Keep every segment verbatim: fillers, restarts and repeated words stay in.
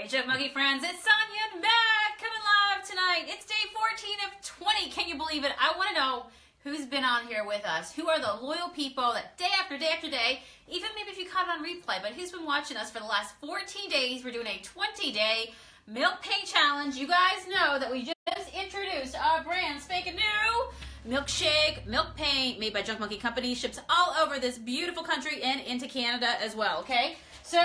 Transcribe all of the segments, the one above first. Hey Junk Monkey friends, it's Sonya and Matt coming live tonight. It's day fourteen of twenty. Can you believe it? I want to know who's been on here with us. Who are the loyal people that day after day after day, even maybe if you caught it on replay, but who's been watching us for the last fourteen days. We're doing a twenty-day milk paint challenge. You guys know that we just introduced our brand spanking new milkshake, milk paint made by Junk Monkey Company. Ships all over this beautiful country and into Canada as well, okay? So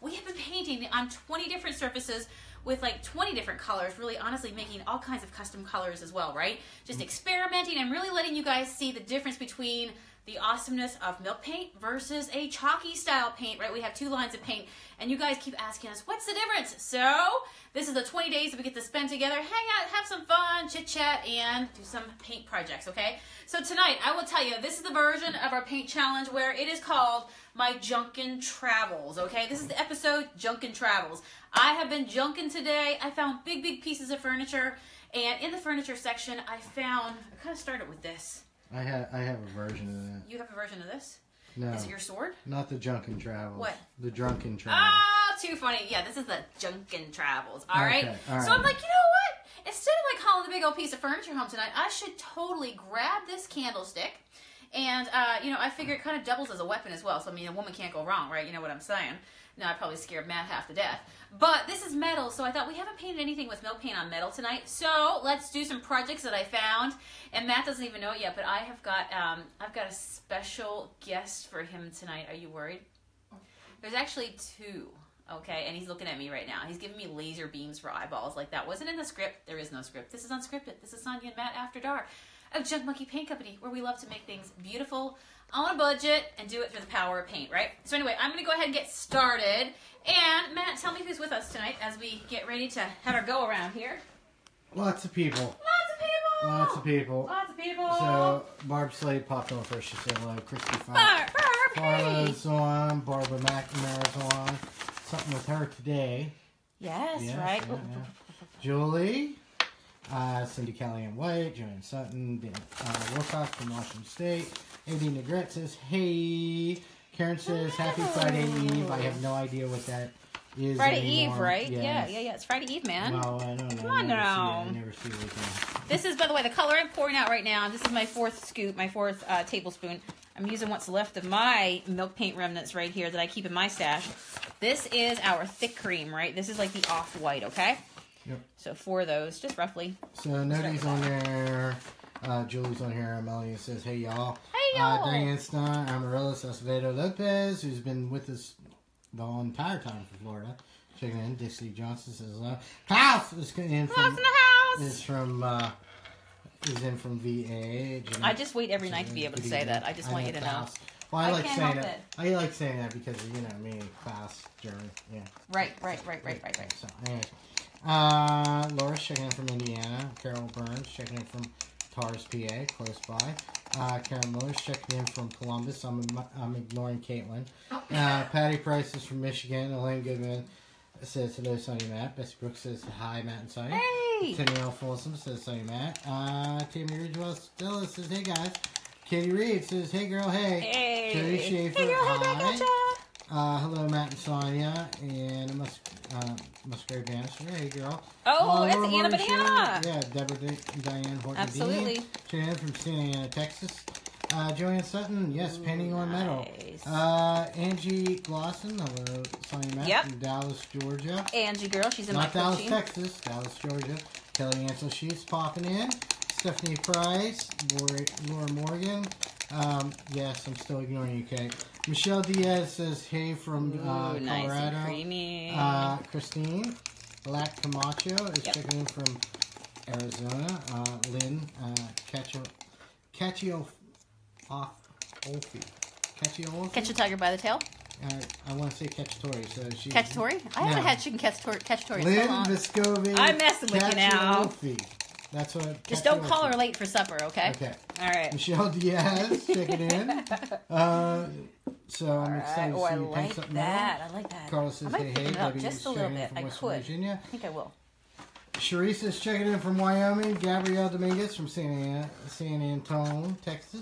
we have been painting on twenty different surfaces with like twenty different colors, really honestly making all kinds of custom colors as well, right? Just experimenting and really letting you guys see the difference between the awesomeness of milk paint versus a chalky style paint, right? We have two lines of paint and you guys keep asking us, what's the difference? So this is the twenty days that we get to spend together, hang out, have some fun, chit chat, and do some paint projects, okay? So tonight, I will tell you, this is the version of our paint challenge where it is called My Junkin' Travels, okay? This is the episode, Junkin' Travels. I have been junkin' today. I found big, big pieces of furniture, and in the furniture section, I found, I kind of started with this. I have, I have a version of that. You have a version of this? No. Is it your sword? Not the Junkin' Travels. What? The Drunken Travels. Oh, too funny. Yeah, this is the Junkin' Travels. All right? Okay. All right. So I'm like, you know what? Instead of like hauling the big old piece of furniture home tonight, I should totally grab this candlestick. And, uh, you know, I figure it kind of doubles as a weapon as well. So, I mean, a woman can't go wrong, right? You know what I'm saying? Now, I probably scared Matt half to death. But this is metal, so I thought we haven't painted anything with milk paint on metal tonight. So let's do some projects that I found. And Matt doesn't even know it yet, but I have got um, I've got a special guest for him tonight. Are you worried? There's actually two, okay? And he's looking at me right now. He's giving me laser beams for eyeballs. Like, that wasn't in the script. There is no script. This is unscripted. This is Sonya and Matt After Dark of Junk Monkey Paint Company, where we love to make things beautiful on a budget and do it through the power of paint, right? So anyway, I'm gonna go ahead and get started. And Matt, tell me who's with us tonight as we get ready to have our go around here. Lots of people. Lots of people. Lots of people. Lots of people. So Barb Slade popped on first. She said hello. Christy Fox. Barb. on. Barbara McNamara's on. Something with her today. Yes, yes right. Yeah, yeah. Julie. Uh, Cindy Callahan White, Joanne Sutton, Dan, uh, Wilcox from Washington State, Andy Negret says, hey, Karen says, happy Friday Eve. I have no idea what that is Friday anymore. Eve, right? Yes. Yeah, yeah, yeah. It's Friday Eve, man. Well, I don't know. Come on now. I never see anything. This is, by the way, the color I'm pouring out right now. This is my fourth scoop, my fourth uh, tablespoon. I'm using what's left of my milk paint remnants right here that I keep in my stash. This is our thick cream, right? This is like the off-white, okay? Yep. So four of those, just roughly. So Nody's on there, uh, Julie's on here, Amelia says, hey y'all. Hey y'all. Uh, Diane Stein, Amaryllis Acevedo Lopez, who's been with us the whole entire time from Florida. Checking in, Dixie Johnson says, hello. Klaus is in from, in the house. Is from, uh, is in from V A. Jeanette, I just wait every night to be able to say that. I just I want you to know. House. Well, I, I like saying that. It. I like saying that because, you know, me, Klaus, German, yeah. Right, right, right, right, right, right. So, anyways. Uh, Laura's checking in from Indiana. Carol Burns checking in from Tars, P A, close by. Uh, Karen Miller's checking in from Columbus. I'm, I'm ignoring Caitlin. Uh, Patty Price is from Michigan. Elaine Goodman says, hello, Sonya Matt. Bessie Brooks says, hi, Matt and Sonya. Hey! Tennille Folsom says, Sonya Matt. Uh, Tammy Ridgewell-Stella says, hey, guys. Katie Reed says, hey, girl, hey. Hey! Jody Schaefer, hey, girl, hi. Gotcha. Uh, hello, Matt and Sonya. And Mus uh, Musgrave Bannister. Hey, girl. Oh, it's Anna Banana. Yeah, Deborah D Diane Horton. Absolutely. Jan from Santa Ana, Texas. Uh, Joanne Sutton. Yes, ooh, painting on metal. Nice. Uh, Angie Glosson. Hello, Sonya Matt. Yep. From Dallas, Georgia. Angie, girl. She's in my Not Dallas, Texas. Dallas, Georgia. Kelly Ansel. She's popping in. Stephanie Price. Lori, Laura Morgan. Um, yes, I'm still ignoring you, Kate. Michelle Diaz says, hey, from uh, Ooh, Colorado. Nice and creamy. Uh, Christine Black Camacho is yep. checking in from Arizona. Uh, Lynn uh, Caccio, Caccio, off, Olfi. Caccio, Olfi? Catch a tiger by the tail. Uh, I want to say Cacciatore. So she's, Cacciatore? I no. haven't had chicken Cacciatore. Lynn Viscovi. I'm messing with you now. Olfi. That's what. Just don't call her late for supper, okay? Okay. All right. Michelle Diaz, check it in. Uh, so All I'm excited right. to see oh, you paint like something. I like that. More. I like that. Carlos says, hey, hey, just a little bit. I could. Virginia. I think I will. Charisse is checking in from Wyoming. Gabrielle Dominguez from San, San Antonio, Texas.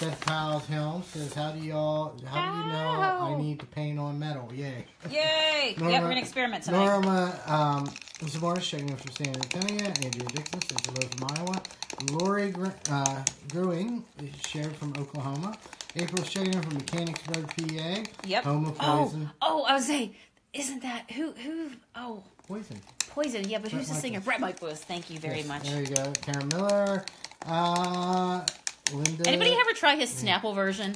Beth Piles Helm says, how do y'all, how do you know I need to paint on metal? Yay. Yay. Norma, yep, we're going to experiment tonight. Norma um, Zamora is checking in from San Antonio. Andrea Dixon says hello from Iowa. Lori uh, Gruing is shared from Oklahoma. April is checking in from Mechanicsburg, P A. Yep. Home of Poison. Oh, oh, I was saying, isn't that, who, who, oh. Poison. Poison, yeah, but Brett who's the Michaels. singer? Brett Michaels. Thank you very yes, much. There you go. Karen Miller. Uh, Linda. Anybody ever try his Snapple yeah. version?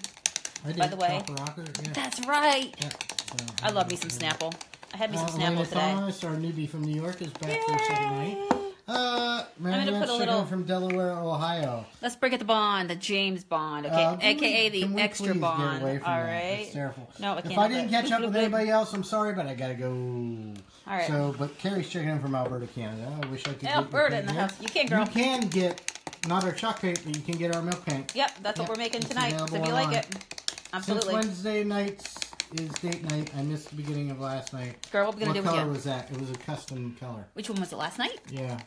I did. By the way. Rocker, yeah. That's right. Yeah. So, I love me some Snapple. I had me some uh, Snapple Elena today. Thomas, our newbie from New York, is back for a second night. Uh, I'm gonna put a little from Delaware, Ohio. Let's break at the Bond, the James Bond, okay, uh, aka we, the extra Bond. All right. It's terrible. No, I can't. If I didn't catch up with anybody else, I'm sorry, but I gotta go. All right. So, but Carrie's checking in from Alberta, Canada. I wish I could. Alberta in the house. You can, girl. You can get not our chalk paint, but you can get our milk paint. Yep, that's yep. what we're making tonight. So if you like it, absolutely. Since Wednesday nights is date night. I missed the beginning of last night. Girl, what we gonna do with you? What color was that? It was a custom color. Which one was it? Last night? Yeah.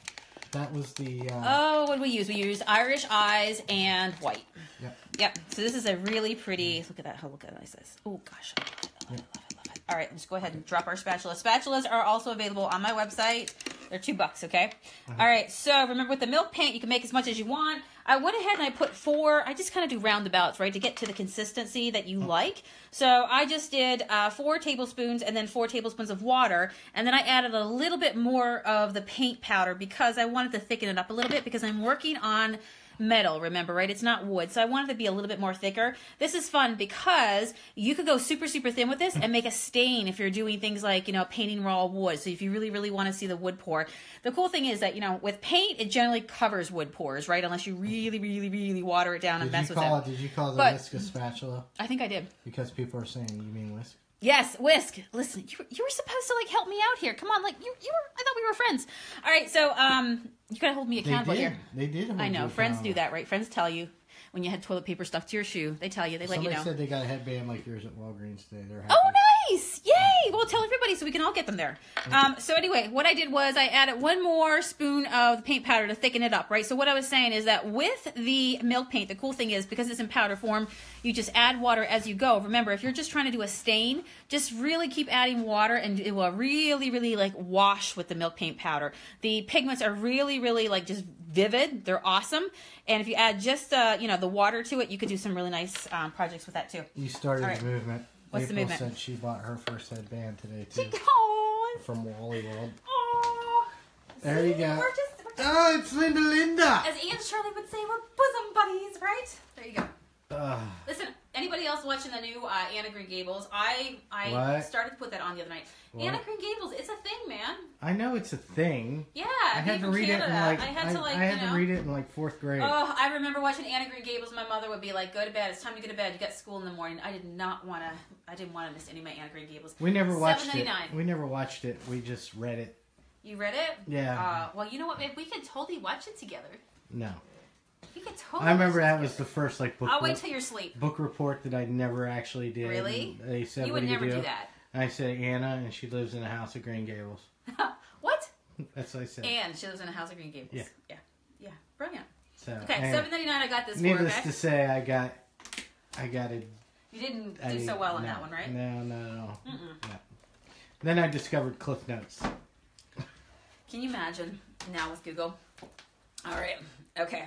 That was the... Uh, oh, what did we use? We used Irish Eyes and white. Yep. Yep. So this is a really pretty... Look at that. How look how nice this is. Oh, gosh. I love it. I love, yep. it, love it. Love it. All right. Let's go ahead and drop our spatulas. Spatulas are also available on my website. They're two bucks, okay? Uh-huh. All right. So remember with the milk paint, you can make as much as you want. I went ahead and I put four... I just kind of do roundabouts, right, to get to the consistency that you mm-hmm. like. So I just did uh, four tablespoons and then four tablespoons of water. And then I added a little bit more of the paint powder because I wanted to thicken it up a little bit because I'm working on metal, remember, right? It's not wood. So I wanted to be a little bit more thicker. This is fun because you could go super, super thin with this and make a stain if you're doing things like, you know, painting raw wood. So if you really, really want to see the wood pour. The cool thing is that, you know, with paint, it generally covers wood pores, right? Unless you really, really, really water it down and did mess you call with it. it. Did you call the but, whisk a spatula? I think I did. Because people are saying, you mean whisk? Yes, whisk. Listen, you, you were supposed to, like, help me out here. Come on, like, you, you were, I thought we were friends. All right, so, um, you gotta hold me accountable they did. here. They did. I know, friends accountable. do that, right? Friends tell you when you had toilet paper stuck to your shoe. They tell you, they Somebody let you know. Somebody said they got a headband like yours at Walgreens today. They're happy. Oh, nice. Yay. Well, tell everybody so we can all get them there. Um, so anyway, what I did was I added one more spoon of the paint powder to thicken it up, right? So what I was saying is that with the milk paint, the cool thing is because it's in powder form, you just add water as you go. Remember, if you're just trying to do a stain, just really keep adding water and it will really, really like wash with the milk paint powder. The pigments are really, really like just vivid. They're awesome. And if you add just, uh, you know, the water to it, you could do some really nice um, projects with that too. You started right. the movement. What's April the movement? said she bought her first headband today too. She from Wally World. Oh, there see, you go. We're just, we're just, oh, it's Linda Linda. As Aunt Shirley would say, we're bosom buddies, right? There you go. Uh, Listen, anybody else watching the new uh, Anne of Green Gables? I I what? started to put that on the other night. What? Anne of Green Gables, it's a thing, man. I know it's a thing. Yeah, I had to read Canada. it. In like, I had to like. I, I had know, to read it in like fourth grade. Oh, I remember watching Anne of Green Gables. My mother would be like, "Go to bed. It's time to go to bed. You got school in the morning." I did not want to. I didn't want to miss any of my Anne of Green Gables. We never watched it. We never watched it. We just read it. You read it? Yeah. Uh, well, you know what? If we could totally watch it together. No. You could totally I remember that was the first like book. I'll wait till you're asleep. Book report that I never actually did. Really? And they said, you would what never do, do that. And I said Anna, and she lives in a house at Green Gables. What? That's what I said. And she lives in a house at Green Gables. Yeah, yeah, yeah. Brilliant. So, okay, seven ninety nine. I got this. Needless for, okay? to say, I got, I got it. You didn't do I, so well no, on that one, right? No, no, no. Mm -mm. no. Then I discovered Cliff Notes. Can you imagine now with Google? All right. Okay.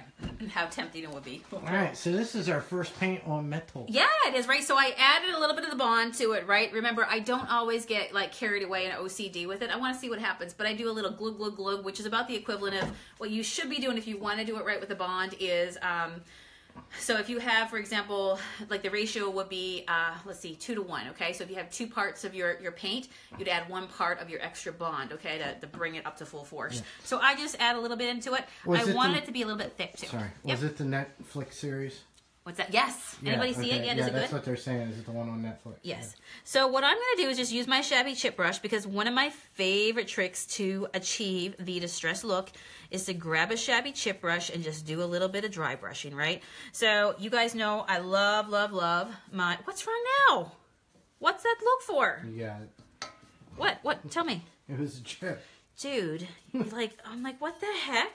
How tempting it would be. All right. So this is our first paint on metal. Yeah, it is, right? So I added a little bit of the bond to it, right? Remember, I don't always get, like, carried away in O C D with it. I want to see what happens, but I do a little glug, glug, glug, which is about the equivalent of what you should be doing if you want to do it right with the bond is... Um, so if you have, for example, like the ratio would be, uh, let's see, two to one, okay? So if you have two parts of your, your paint, you'd add one part of your extra bond, okay, to, to bring it up to full force. Yeah. So I just add a little bit into it. Was I it wanted the, it to be a little bit thick, too. Sorry. Was yep. it the Netflix series? What's that? Yes. Yeah, Anybody okay. see it yet? Yeah, is it that's good? what they're saying. Is it the one on Netflix? Yes. Yeah. So what I'm going to do is just use my shabby chip brush because one of my favorite tricks to achieve the distressed look is to grab a shabby chip brush and just do a little bit of dry brushing, right? So you guys know I love, love, love my... What's wrong now? What's that look for? You got it. What? What? Tell me. It was a chip. dude, like, I'm like, what the heck?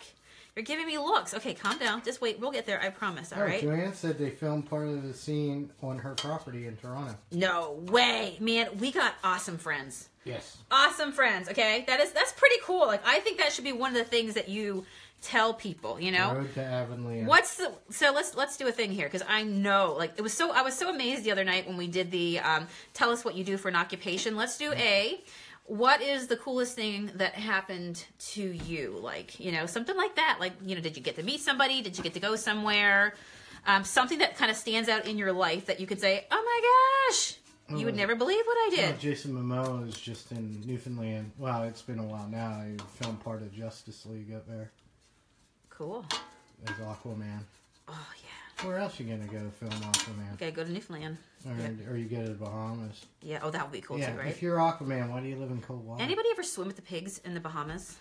You're giving me looks. Okay, calm down. Just wait. We'll get there. I promise. All oh, right. Joanne said they filmed part of the scene on her property in Toronto. No way, man. We got awesome friends. Yes. Awesome friends. Okay, that is that's pretty cool. Like, I think that should be one of the things that you tell people. You know. Road to Avonlea. What's the so let's let's do a thing here, because I know, like, it was so I was so amazed the other night when we did the um, tell us what you do for an occupation. Let's do a. What is the coolest thing that happened to you? Like, you know, something like that. Like, you know, did you get to meet somebody? Did you get to go somewhere? Um, something that kind of stands out in your life that you could say, oh my gosh, oh, you would never believe what I did. Oh, Jason Momoa is just in Newfoundland. Wow, it's been a while now. He filmed part of Justice League up there. Cool. As Aquaman. Oh, yeah. Where else are you going to go to film Aquaman? Okay, go to Newfoundland. Or, yep. or you go to the Bahamas. Yeah, oh, that would be cool yeah, too, right? If you're Aquaman, why do you live in cold water? Anybody ever swim with the pigs in the Bahamas?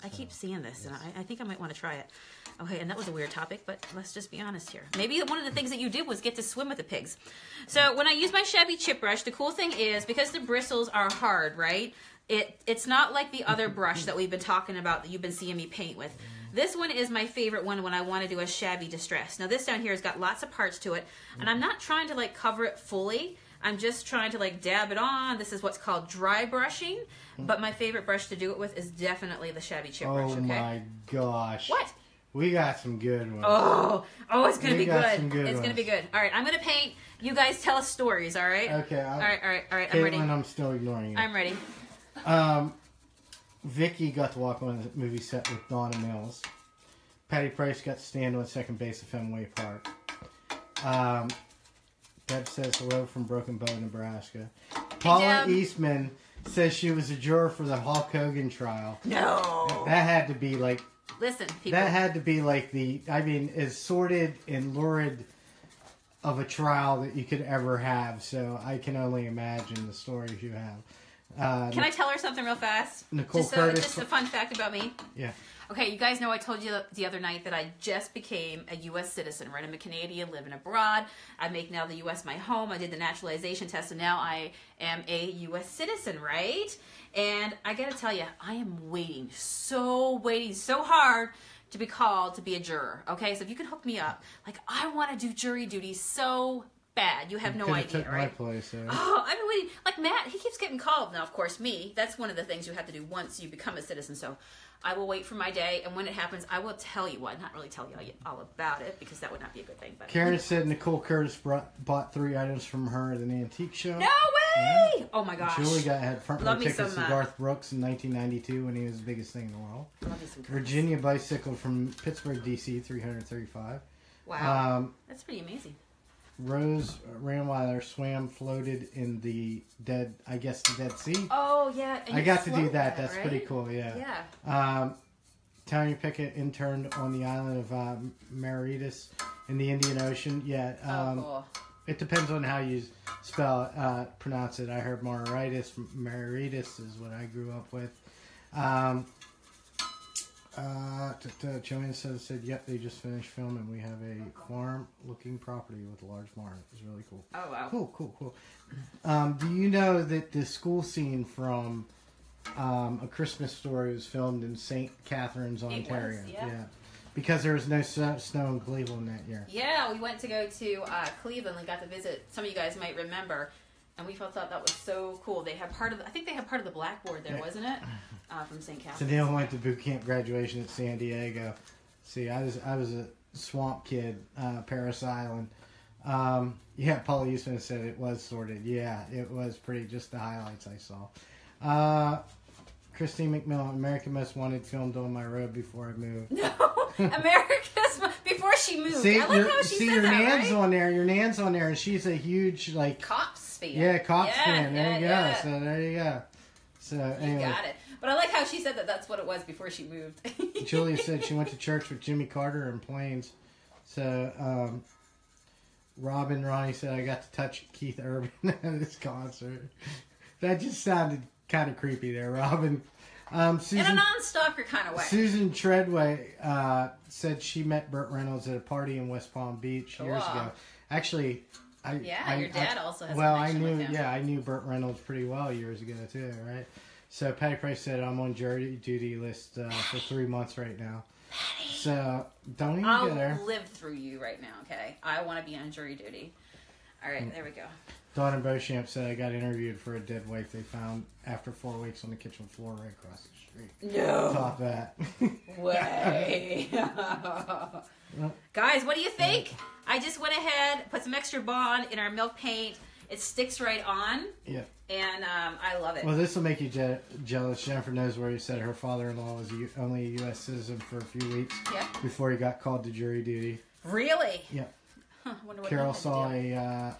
So, I keep seeing this, yes. and I, I think I might want to try it. Okay, and that was a weird topic, but let's just be honest here. Maybe one of the things that you did was get to swim with the pigs. So when I use my shabby chip brush, the cool thing is, because the bristles are hard, right? It It's not like the other brush that we've been talking about that you've been seeing me paint with. This one is my favorite one when I want to do a shabby distress. Now this down here has got lots of parts to it, and I'm not trying to like cover it fully. I'm just trying to like dab it on. This is what's called dry brushing, but my favorite brush to do it with is definitely the shabby chip oh brush, okay? Oh my gosh. What? We got some good ones. Oh, oh, it's going to be good. good. It's going to be good. All right, I'm going to paint. You guys tell us stories, all right? Okay. I'll, all right, all right, all right. Caitlin, I'm ready. I'm still ignoring you. I'm ready. Um... Vicky got to walk on the movie set with Donna Mills. Patty Price got to stand on second base at Fenway Park. Um, Deb says hello from Broken Bow, Nebraska. Paula Deb. Eastman says she was a juror for the Hulk Hogan trial. No! That had to be like... Listen, people. That had to be like the... I mean, as sordid and lurid of a trial that you could ever have. So I can only imagine the stories you have. Uh, Can I tell her something real fast? Nicole just so, Curtis. Just a fun fact about me. Yeah. Okay, you guys know I told you the other night that I just became a U S citizen, right? I'm a Canadian living abroad. I make now the U S my home. I did the naturalization test, and now I am a U S citizen, right? And I got to tell you, I am waiting, so waiting, so hard to be called to be a juror, okay? So if you could hook me up. Like, I want to do jury duty so bad. You have no idea, right? My place, yeah. Oh, I mean, waiting. Like Matt, he keeps getting called. Now, of course, me, that's one of the things you have to do once you become a citizen. So I will wait for my day, and when it happens, I will tell you what. Not really tell you all about it, because that would not be a good thing. But Karen said Nicole Curtis brought, bought three items from her at an antique show. No way! Yeah. Oh, my gosh. Julie got had front row tickets some, uh... to Garth Brooks in nineteen ninety-two when he was the biggest thing in the world. Love me some Virginia bicycle from Pittsburgh, D C, three hundred thirty-five. Wow. Um, that's pretty amazing. Rose Ramweiler swam, floated in the dead, I guess the Dead Sea. Oh, yeah. And I got to do that. that That's right? Pretty cool, yeah. Yeah. Um, Tony Pickett interned on the island of uh, Mauritius in the Indian Ocean. Yeah. Um, oh, cool. It depends on how you spell, uh, pronounce it. I heard Mauritius. Mauritius is what I grew up with. Um, Uh, Joanne said, said, yep, they just finished filming. We have a farm-looking property with a large barn. It was really cool. Oh, wow. Cool, cool, cool. Um, do you know that the school scene from um, A Christmas Story was filmed in Saint Catharines, Ontario? It was, yeah. yeah. Because there was no snow in Cleveland that year. Yeah, we went to go to uh, Cleveland and got to visit. Some of you guys might remember. And we thought that was so cool. They had part of, the, I think they had part of the blackboard there, wasn't it? Uh, from Saint Catharines. So they all went to boot camp graduation at San Diego. See, I was I was a swamp kid, uh, Paris Island. Um, yeah, Paul Eastman said it was sorted. Yeah, it was pretty. Just the highlights I saw. Uh, Christine McMillan, American Most Wanted, filmed on my road before I moved. No, America's before she moved. See, I like your, how she see said your that, nan's right? on there. Your nan's on there, and she's a huge like Cops. Fan. Yeah, Cops yeah, fan. There yeah, you go. Yeah. So there you go. So anyway. You got it. But I like how she said that that's what it was before she moved. Julia said she went to church with Jimmy Carter in Plains. So um, Rob and Ronnie said I got to touch Keith Urban at his concert. That just sounded kind of creepy there, Robin. Um, Susan, in a non-stalker kind of way. Susan Treadway uh, said she met Burt Reynolds at a party in West Palm Beach years oh, wow. ago. Actually... I, yeah, I, your dad I, also has well, a connection I knew, with him. Yeah, I knew Burt Reynolds pretty well years ago, too, right? So Patty Price said, I'm on jury duty list uh, for three months right now. Patty. So don't even I'll go there. I'll live through you right now, okay? I want to be on jury duty. All right, mm. there we go. Donna Beauchamp said, I got interviewed for a dead wife they found after four weeks on the kitchen floor right across the street. No. Stop that. Way. Well, guys, what do you think? Yeah. I just went ahead, put some extra bond in our milk paint. It sticks right on. Yeah. And um, I love it. Well, this will make you je jealous. Jennifer knows where you said her father-in-law was a only a U S citizen for a few weeks yeah. before he got called to jury duty. Really? Yeah. Huh, I wonder what Carol saw a uh,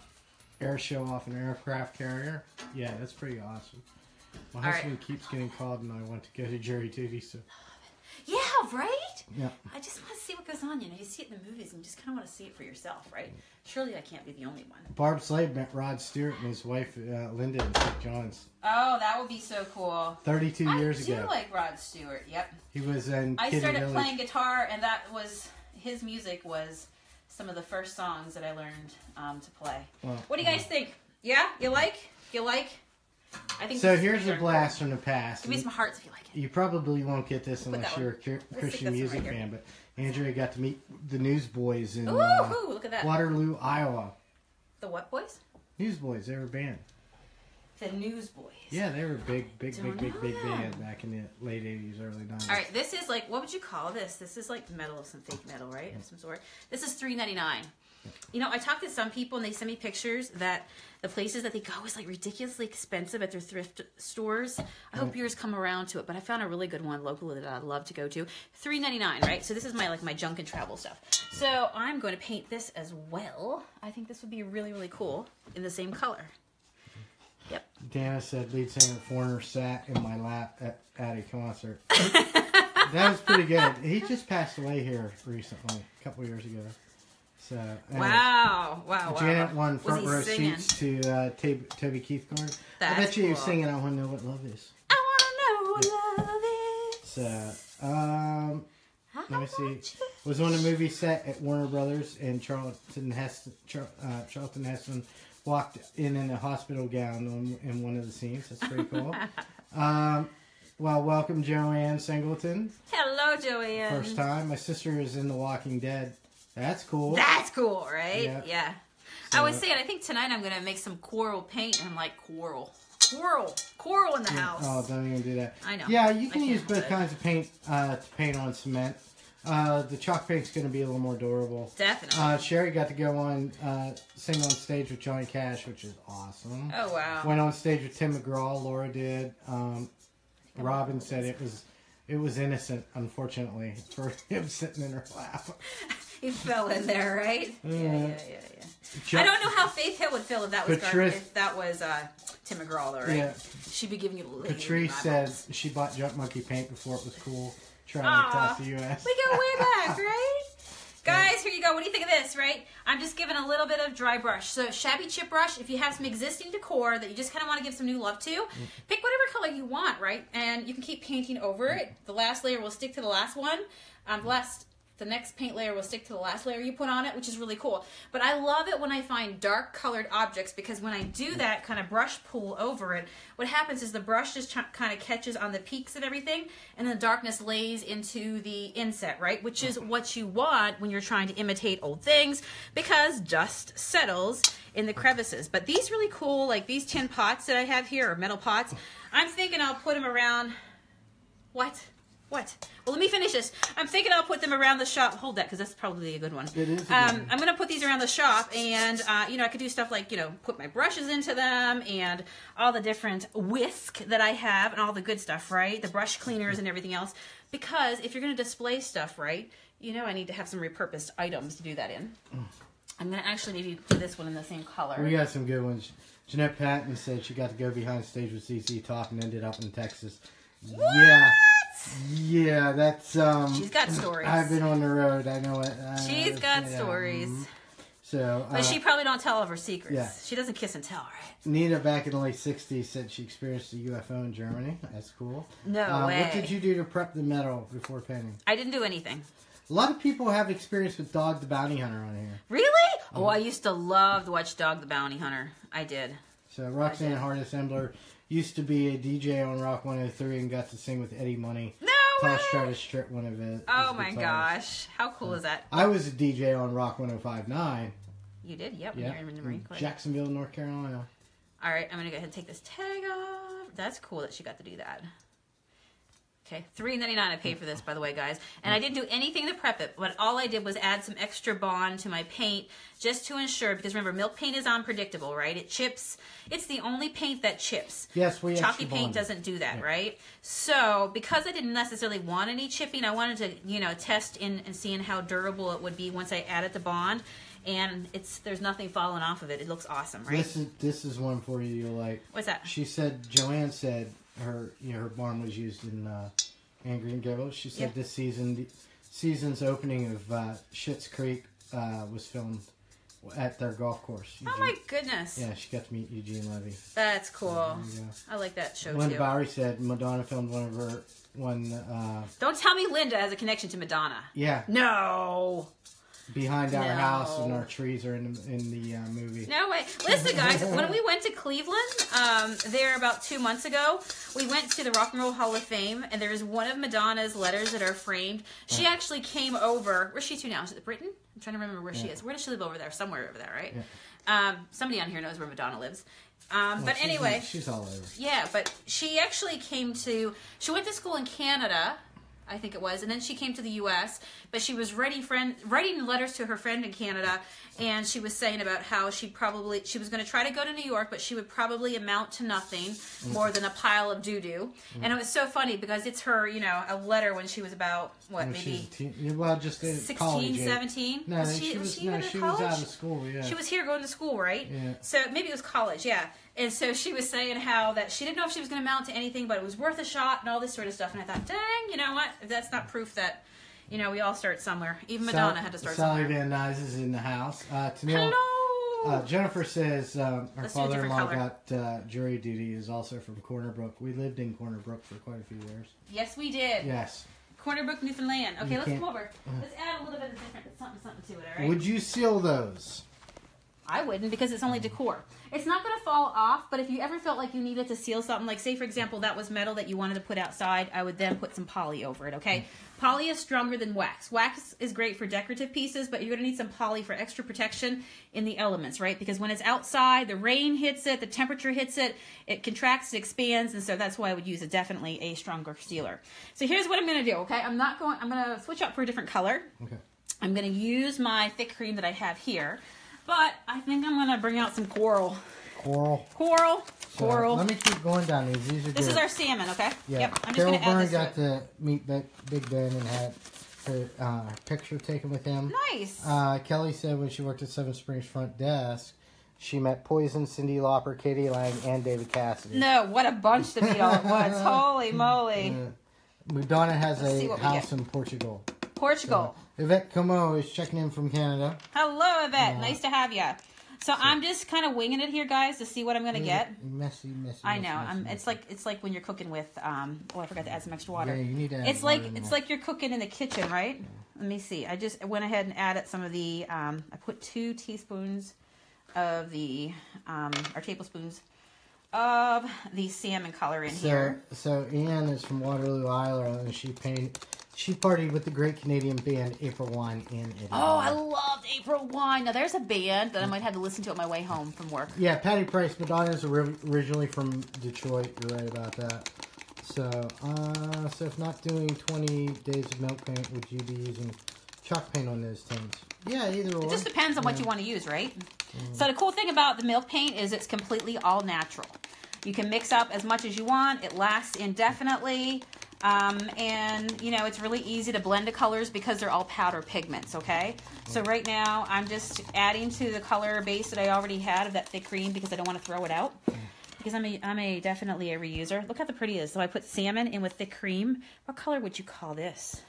air show off an aircraft carrier. Yeah, that's pretty awesome. My All husband right. keeps getting called, and I want to go to jury duty. So. Yeah, right? Yeah. I just want to see what goes on. You know, you see it in the movies, and you just kind of want to see it for yourself, right? Surely I can't be the only one. Barb Slade met Rod Stewart and his wife, uh, Linda, in Saint John's. Oh, that would be so cool. thirty-two I years ago. I do like Rod Stewart, yep. He was in I Kitty started Village. Playing guitar, and that was, his music was some of the first songs that I learned um, to play. Well, what do you guys um, think? Yeah? You like? You like? I think so here's a blast cool. from the past. Give me some hearts if you like it. You probably won't get this we'll unless you're a Christian music right fan, but Andrea got to meet the Newsboys in Ooh, uh, look at that. Waterloo, Iowa. The what boys? Newsboys. They were a band. The Newsboys. Yeah, they were big, big, big, big, big band back in the late eighties, early nineties. All right, this is like, what would you call this? This is like metal, some fake metal, right? Of some sort. This is three ninety-nine. You know, I talk to some people and they send me pictures that the places that they go is like ridiculously expensive at their thrift stores. I hope yours come around to it, but I found a really good one locally that I love to go to. three ninety-nine, right? So this is my like my junk and travel stuff. So I'm going to paint this as well. I think this would be really, really cool in the same color. Yep. Dana said lead singer Foreigner sat in my lap at, at a concert. That was pretty good. He just passed away here recently, a couple years ago. So, wow, wow, wow. Janet won front row seats to uh, Toby Keith Garner. I bet you cool. you're singing I Wanna Know What Love Is. I Wanna Know What yeah. Love Is. So, um, How let me see. You? Was on a movie set at Warner Brothers and Charlton Heston, Char uh, Charlton Heston walked in in a hospital gown on, in one of the scenes. That's pretty cool. um, well, welcome Joanne Singleton. Hello, Joanne. First time. My sister is in The Walking Dead. That's cool. That's cool, right? Yeah. yeah. So, I was saying, I think tonight I'm going to make some coral paint and like coral. Coral. Coral in the yeah. house. Oh, don't even do that. I know. Yeah, you can use both kinds of paint uh, to paint on cement. Uh, the chalk paint's going to be a little more durable. Definitely. Uh, Sherry got to go on, uh, sing on stage with Johnny Cash, which is awesome. Oh, wow. Went on stage with Tim McGraw. Laura did. Um, Robin said it was, it was innocent, unfortunately, for him sitting in her lap. He fell in there, right? Yeah, yeah, yeah, yeah. Just, I don't know how Faith Hill would feel if that was Patrice, if that was uh, Tim McGraw, though, right? Yeah. She'd be giving you. Patrice said she bought Junk Monkey Paint before it was cool, trying Aww. To cross the U S We go way back, right? Guys, here you go. What do you think of this, right? I'm just giving a little bit of dry brush. So shabby chip brush, if you have some existing decor that you just kind of want to give some new love to, pick whatever color you want, right? And you can keep painting over it. The last layer will stick to the last one. Um, the last... The next paint layer will stick to the last layer you put on it, which is really cool. But I love it when I find dark colored objects because when I do that kind of brush pull over it, what happens is the brush just kind of catches on the peaks and everything, and the darkness lays into the inset, right? Which is what you want when you're trying to imitate old things because dust settles in the crevices. But these really cool, like these tin pots that I have here, or metal pots, I'm thinking I'll put them around, what? What? Well, let me finish this. I'm thinking I'll put them around the shop. Hold that, because that's probably a good one. It is. Um, I'm going to put these around the shop, and, uh, you know, I could do stuff like, you know, put my brushes into them, and all the different whisk that I have, and all the good stuff, right? The brush cleaners and everything else. Because if you're going to display stuff, right, you know I need to have some repurposed items to do that in. Mm. I'm going to actually maybe do this one in the same color. We got some good ones. Jeanette Patton said she got to go behind stage with Z Z Top and ended up in Texas. What? Yeah. Yeah, that's um she's got stories. I've been on the road, I know it. I she's know, got yeah. stories. So But uh, she probably don't tell all of her secrets. Yeah. She doesn't kiss and tell, right? Nina back in the late sixties said she experienced a U F O in Germany. That's cool. No. Uh, way. What did you do to prep the metal before painting? I didn't do anything. A lot of people have experience with Dog the Bounty Hunter on here. Really? Um, oh, I used to love to watch Dog the Bounty Hunter. I did. So Roxanne Hart Assembler used to be a D J on Rock one oh three and got to sing with Eddie Money. No way! Tosh Travis Stritt, one of his Oh my guitars. gosh. How cool um, is that? I was a D J on Rock one oh five point nine. You did? Yep. When yeah. You're in the Marine Corps. Jacksonville, North Carolina. All right. I'm going to go ahead and take this tag off. That's cool that she got to do that. Okay, three ninety-nine I paid for this, by the way, guys. And I didn't do anything to prep it, but all I did was add some extra bond to my paint just to ensure, because remember, milk paint is unpredictable, right? It chips. It's the only paint that chips. Yes, we Chalky paint doesn't do that, yeah. right? So because I didn't necessarily want any chipping, I wanted to, you know, test in and seeing how durable it would be once I added the bond. And it's there's nothing falling off of it. It looks awesome, right? This is, this is one for you you'll like. What's that? She said, Joanne said, her you know her barn was used in uh, Anne Green Gables. She said yeah. this season, the season's opening of uh, Schitt's Creek uh, was filmed at their golf course. Eugene. Oh my goodness! Yeah, she got to meet Eugene Levy. That's cool. So I like that show Linda too. Linda Bowery said Madonna filmed one of her one. Uh, Don't tell me Linda has a connection to Madonna. Yeah. No. Behind our no. house and our trees are in the, in the uh, movie. No way. Listen, guys, when we went to Cleveland um, there about two months ago, we went to the Rock and Roll Hall of Fame, and there is one of Madonna's letters that are framed. She yeah. actually came over. Where's she to now? Is it Britain? I'm trying to remember where yeah. she is. Where does she live over there? Somewhere over there, right? Yeah. Um, somebody on here knows where Madonna lives. Um, well, but she's anyway. In, she's all over. Yeah, but she actually came to, she went to school in Canada, I think it was, and then she came to the U S, but she was writing friend writing letters to her friend in Canada, and she was saying about how she probably she was going to try to go to New York, but she would probably amount to nothing more than a pile of doo-doo. Mm. And it was so funny because it's her, you know, a letter when she was about what, no, maybe teen, well, just sixteen, seventeen. No, was she, she was, was she even no, in she college? was out of school, yeah. She was here going to school, right? Yeah. So maybe it was college, yeah. And so she was saying how that she didn't know if she was going to amount to anything, but it was worth a shot and all this sort of stuff. And I thought, dang, you know what? If that's not proof that, you know, we all start somewhere. Even Madonna Sal had to start Sally somewhere. Sally Van Nuys is in the house. Uh, Tenille, Hello! Uh, Jennifer says um, her father-in-law got uh, jury duty, is also from Cornerbrook. We lived in Cornerbrook for quite a few years. Yes, we did. Yes. Cornerbrook, Newfoundland. Okay, you let's come over. Let's add a little bit of different something, something to it, all right? Would you seal those? I wouldn't, because it's only decor. It's not going to fall off, but if you ever felt like you needed to seal something, like say, for example, that was metal that you wanted to put outside, I would then put some poly over it, okay? Mm. Poly is stronger than wax. Wax is great for decorative pieces, but you're going to need some poly for extra protection in the elements, right? Because when it's outside, the rain hits it, the temperature hits it, it contracts, it expands, and so that's why I would use a, definitely a stronger sealer. So here's what I'm going to do, okay? I'm not going, I'm going to switch up for a different color. Okay. I'm going to use my thick cream that I have here. But I think I'm going to bring out some coral. Coral. Coral. So coral. Let me keep going down these. These are This good. is our salmon, okay? Yeah. Yep. I'm Carol just going to add this got to meet Big Ben and had her uh, picture taken with him. Nice. Uh, Kelly said when she worked at Seven Springs front desk, she met Poison, Cyndi Lauper, Katie Lang, and David Cassidy. No, what a bunch to meet all at once. Holy moly. Uh, Madonna has Let's a house in Portugal. Portugal. So, Yvette Como is checking in from Canada. Hello, Yvette. Uh, nice to have you. So, so I'm just kind of winging it here, guys, to see what I'm gonna get. Messy, messy. I know. Messy, I'm, messy. It's like it's like when you're cooking with. Um, oh, I forgot to add some extra water. Yeah, you need to. Add it's water like it's more. like you're cooking in the kitchen, right? Yeah. Let me see. I just went ahead and added some of the. Um, I put two teaspoons of the, um, or tablespoons of the salmon color in so, here. So Anne is from Waterloo, Ireland, and she painted. She partied with the great Canadian band April Wine in Italy. Oh, I loved April Wine. Now, there's a band that I might have to listen to on my way home from work. Yeah, Patty Price. Madonna's originally from Detroit. You're right about that. So, uh, so if not doing twenty days of milk paint, would you be using chalk paint on those things? Yeah, either or. It just depends on yeah. what you want to use, right? Mm. So the cool thing about the milk paint is it's completely all natural. You can mix up as much as you want. It lasts indefinitely. Um, and, you know, it's really easy to blend the colors because they're all powder pigments, okay? So right now, I'm just adding to the color base that I already had of that thick cream because I don't want to throw it out. Because I'm a, I'm a definitely a reuser. Look how the pretty it is. So I put salmon in with thick cream. What color would you call this?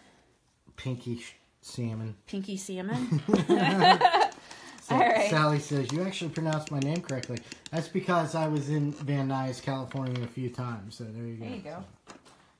Pinky salmon. Pinky salmon? So, all right. Sally says, you actually pronounced my name correctly. That's because I was in Van Nuys, California a few times. So there you go. There you go.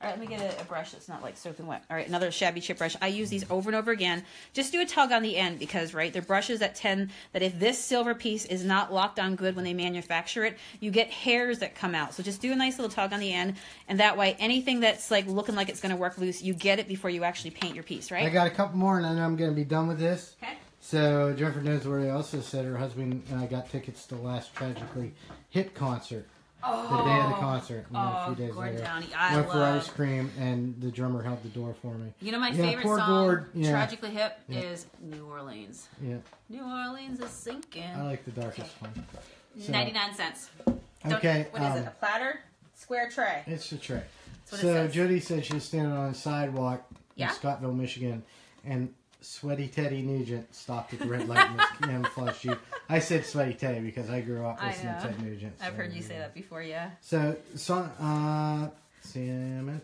So. All right, let me get a, a brush that's not like soaking wet. All right, another shabby chip brush. I use these over and over again. Just do a tug on the end because, right, they're brushes that tend, that if this silver piece is not locked on good when they manufacture it, you get hairs that come out. So just do a nice little tug on the end, and that way anything that's like looking like it's going to work loose, you get it before you actually paint your piece, right? I got a couple more, and then I'm going to be done with this. Okay. So Jennifer Nesworthy also said her husband uh, got tickets to the last Tragically Hip concert. Oh, the day of the concert, and oh, then a few days Gord later, Downey. I went love... for ice cream, and the drummer held the door for me. You know my yeah, favorite song, Gord, yeah. Tragically Hip, yeah. is New Orleans. Yeah. New Orleans is sinking. I like the darkest okay. one. So, ninety-nine cents. Don't, okay. What is um, it, a platter? Square tray. It's a tray. That's what so it says. Judy said she was standing on a sidewalk yeah? in Scottville, Michigan, and Sweaty Teddy Nugent stopped at the red light and flushed you. I said Sweaty Teddy because I grew up listening to Teddy Nugent. So I've heard you say that before, yeah. So, so uh, Salmon,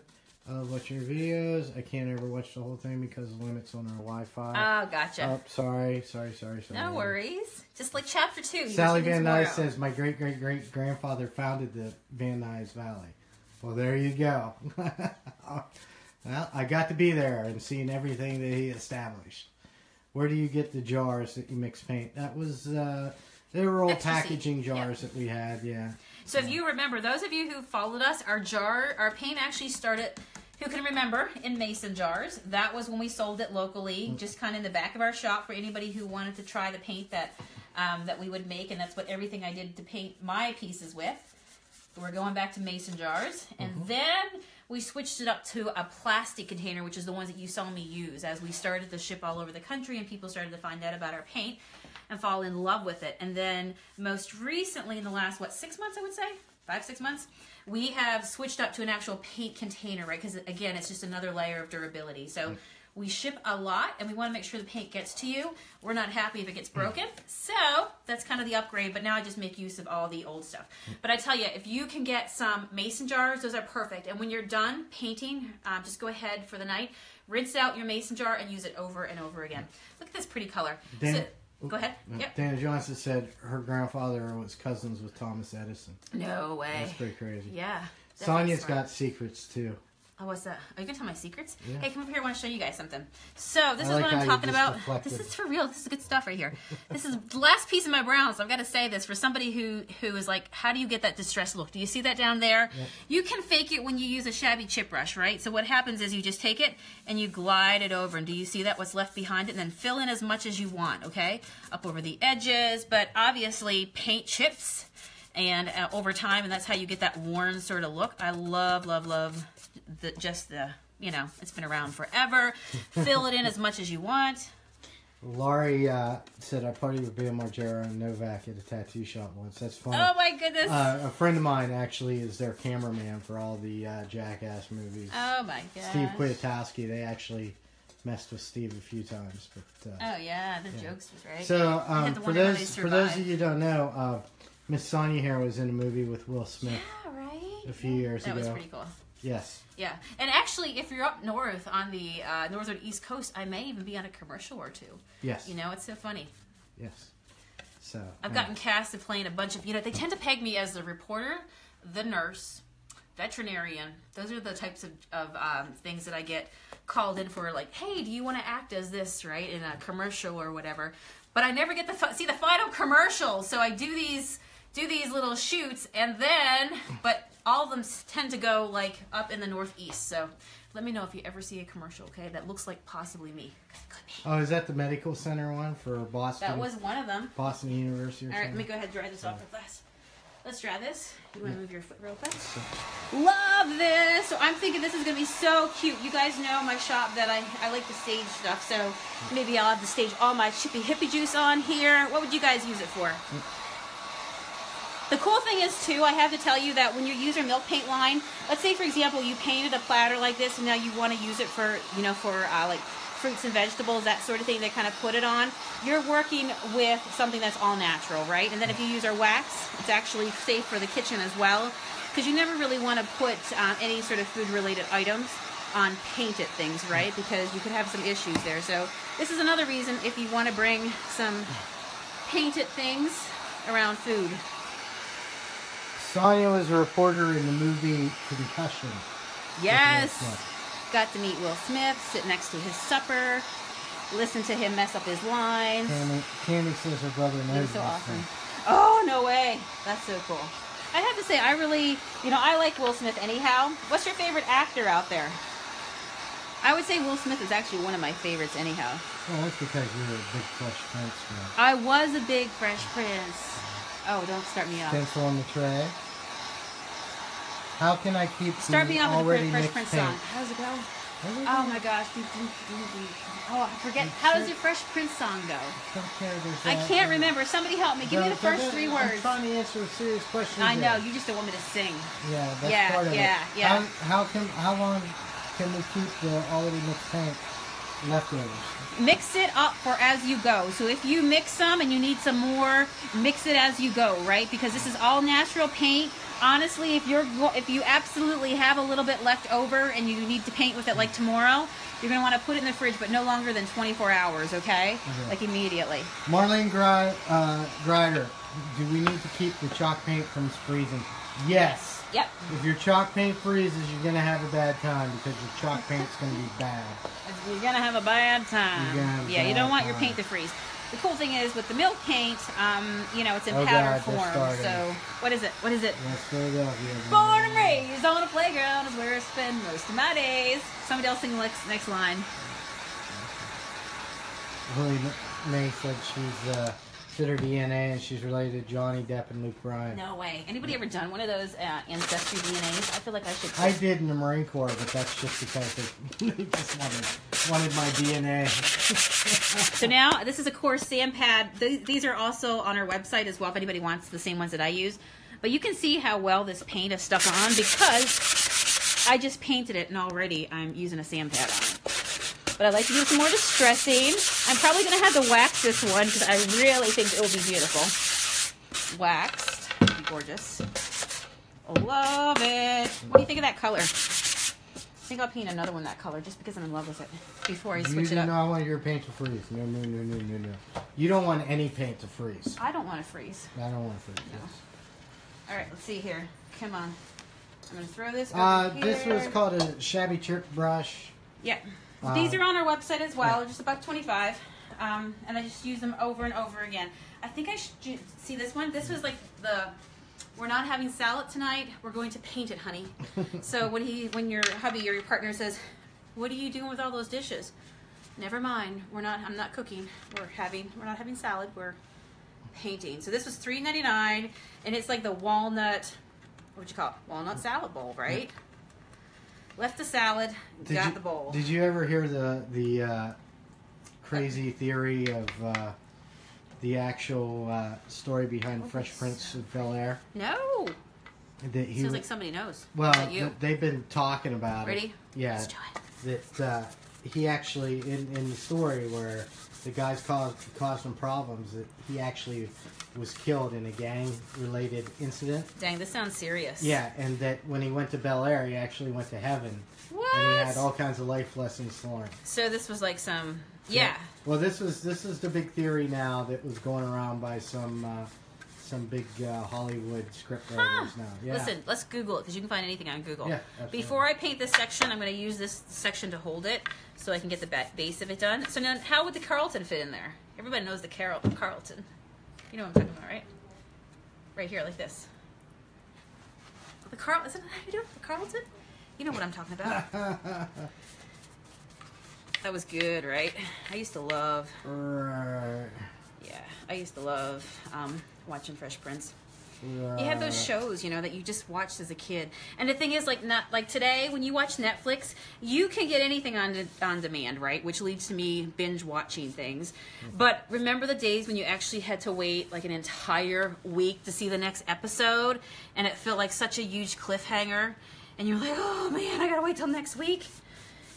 I love watching your videos. I can't ever watch the whole thing because of the limits on our Wi-Fi. Oh, gotcha. Oh, sorry, sorry, sorry, sorry. No worries. Just like chapter two. You Sally Van Nuys says, my great-great-great-grandfather founded the Van Nuys Valley. Well, there you go. Well, I got to be there and seen everything that he established. Where do you get the jars that you mix paint? That was, uh, they were old packaging jars yeah. that we had, yeah. So yeah. if you remember, those of you who followed us, our jar, our paint actually started, who can remember, in mason jars. That was when we sold it locally, mm. just kind of in the back of our shop for anybody who wanted to try the paint that, um, that we would make. And that's what everything I did to paint my pieces with. We're going back to mason jars. And mm-hmm. then... we switched it up to a plastic container, which is the ones that you saw me use as we started to ship all over the country and people started to find out about our paint and fall in love with it. And then most recently in the last, what, six months I would say? Five, six months? We have switched up to an actual paint container, right? Because again, it's just another layer of durability. So we ship a lot and we want to make sure the paint gets to you. We're not happy if it gets broken. So that's kind of the upgrade, but now I just make use of all the old stuff. But I tell you, if you can get some mason jars, those are perfect. And when you're done painting, um, just go ahead for the night, rinse out your mason jar and use it over and over again. Look at this pretty color. Dana, so, go ahead. Yep. Dana Johnson said her grandfather was cousins with Thomas Edison. No way. That's pretty crazy. Yeah. Sonia's got secrets too. Oh, what's that? Are you going to tell my secrets? Yeah. Hey, come up here. I want to show you guys something. So this I is like what I'm talking about. Reflected. This is for real. This is good stuff right here. This is the last piece of my browns. So I've got to say this for somebody who, who is like, how do you get that distressed look? Do you see that down there? Yeah. You can fake it when you use a shabby chip brush, right? So what happens is you just take it and you glide it over. And do you see that? What's left behind it? And then fill in as much as you want, okay? Up over the edges. But obviously paint chips and uh, over time. And that's how you get that worn sort of look. I love, love, love... The, just the, you know, it's been around forever. Fill it in as much as you want. Laurie uh, said I partied with Bill Margera and Novak at a tattoo shop once. That's funny. Oh, my goodness. Uh, a friend of mine actually is their cameraman for all the uh, Jackass movies. Oh, my gosh. Steve Kwiatkowski, they actually messed with Steve a few times. But uh, oh, yeah, the yeah. jokesters, right? So, um, for, those, for those of you who don't know, uh, Miss Sonia here was in a movie with Will Smith yeah, right? a few yeah. years that ago. That was pretty cool. Yes. Yeah. And actually, if you're up north on the uh, northern east coast, I may even be on a commercial or two. Yes. You know, it's so funny. Yes. So I've gotten right. cast to play in a bunch of, you know, they tend to peg me as the reporter, the nurse, veterinarian. Those are the types of, of um, things that I get called in for, like, hey, do you want to act as this, right, in a commercial or whatever. But I never get the, see, the final commercial. So I do these, do these little shoots and then, but... all of them tend to go like up in the northeast, so let me know if you ever see a commercial, okay? That looks like possibly me. It could be. Oh, is that the medical center one for Boston? That was one of them. Boston University. Or all right, something? Let me go ahead and dry this so. off for class. Let's try this. You want to move your foot real quick? So. Love this. So I'm thinking this is going to be so cute. You guys know my shop that I, I like the stage stuff, so maybe I'll have to stage all my chippy hippie juice on here. What would you guys use it for? Mm. The cool thing is, too, I have to tell you that when you use your milk paint line, let's say, for example, you painted a platter like this, and now you want to use it for, you know, for, uh, like, fruits and vegetables, that sort of thing. They kind of put it on. You're working with something that's all natural, right? And then if you use our wax, it's actually safe for the kitchen as well, because you never really want to put um, any sort of food-related items on painted things, right? Because you could have some issues there. So this is another reason if you want to bring some painted things around food. Sonia was a reporter in the movie Concussion. Yes. Got to meet Will Smith, sit next to his supper, listen to him mess up his lines. Candy, Candy says her brother knows. It was so awesome. Thing. Oh, no way. That's so cool. I have to say, I really, you know, I like Will Smith anyhow. What's your favorite actor out there? I would say Will Smith is actually one of my favorites anyhow. Well, that's because you're a big Fresh Prince fan. I was a big Fresh Prince. Oh, don't start me off. Pencil on the tray. How can I keep Start me off with the Fresh Prince song. How does it go? Oh my gosh. Oh, I forget. How does your Fresh Prince song go? I can't remember. Somebody help me. Give me the first three words. I'm trying to answer a serious question. I know. You just don't want me to sing. Yeah, that's part of it. Yeah, yeah, yeah. How, how, can, how long can we keep the already mixed paint leftovers? Mix it up for as you go. So if you mix some and you need some more, mix it as you go, right? Because this is all natural paint. Honestly, if you're if you absolutely have a little bit left over and you need to paint with it like tomorrow, you're going to want to put it in the fridge, but no longer than twenty-four hours, okay? Okay. Like immediately. Marlene Gry, uh, Grider, do we need to keep the chalk paint from freezing? Yes. Yep. If your chalk paint freezes, you're going to have a bad time because your chalk paint's going to be bad. You're going to have a bad time. You're gonna have a yeah, bad you don't want time. Your paint to freeze. The cool thing is with the milk paint, um, you know, it's in oh powder God, form. So what is it? What is it? Born and raised on a playground is where I spend most of my days. Somebody else sing the next, next line. Willie Mae said she's uh, did her D N A and she's related to Johnny Depp and Luke Bryan. No way. Anybody ever done one of those uh, ancestry D N As? I feel like I should. I did in the Marine Corps, but that's just because they just wanted. Wanted my D N A. So now, this is a coarse sand pad. Th these are also on our website as well if anybody wants the same ones that I use. But you can see how well this paint is stuck on because I just painted it and already I'm using a sand pad on it. But I'd like to do some more distressing. I'm probably going to have to wax this one because I really think it will be beautiful. Waxed. It'll be gorgeous. Love it. What do you think of that color? I think I'll paint another one that color just because I'm in love with it before I switch it up. You do not want your paint to freeze. No, no, no, no, no, no. You don't want any paint to freeze. I don't want to freeze. I don't want to freeze. No. Yes. All right, let's see here. Come on. I'm going to throw this over uh, here. This was called a shabby chip brush. Yeah. Uh, These are on our website as well. Yeah. Just about twenty-five. Um, and I just use them over and over again. I think I should see this one. This was like the... We're not having salad tonight. We're going to paint it, honey. So when he, when your hubby or your partner says, "What are you doing with all those dishes?" Never mind. We're not. I'm not cooking. We're having. We're not having salad. We're painting. So this was three ninety-nine, and it's like the walnut. What you call it? Walnut salad bowl, right? Yeah. Left the salad. Did got you, the bowl. Did you ever hear the the uh, crazy theory of? Uh, The actual uh, story behind what Fresh Prince of Bel Air. No. That he, Sounds like somebody knows. Well, th they've been talking about Ready? it. Ready? Yeah. Let's do it. That uh, he actually, in, in the story where the guys caused, caused him problems, that he actually was killed in a gang-related incident. Dang, this sounds serious. Yeah, and that when he went to Bel Air, he actually went to heaven. What? And he had all kinds of life lessons learned. So this was like some... Yeah. Well, this was this is the big theory now that was going around by some uh, some big uh, Hollywood script writers huh. now. Yeah. Listen, let's Google it because you can find anything on Google. Yeah, before I paint this section, I'm going to use this section to hold it so I can get the base of it done. So now, how would the Carlton fit in there? Everybody knows the Carol Carlton. You know what I'm talking about, right? Right here, like this. The Carl isn't that how you do it? The Carlton? You know what I'm talking about. That was good, right? I used to love... Right. Yeah, I used to love um, watching Fresh Prince. Right. You have those shows, you know, that you just watched as a kid. And the thing is, like not like today, when you watch Netflix, you can get anything on, de on demand, right? Which leads to me binge-watching things. Mm-hmm. But remember the days when you actually had to wait like an entire week to see the next episode, and it felt like such a huge cliffhanger, and you're like, oh, man, I gotta wait till next week?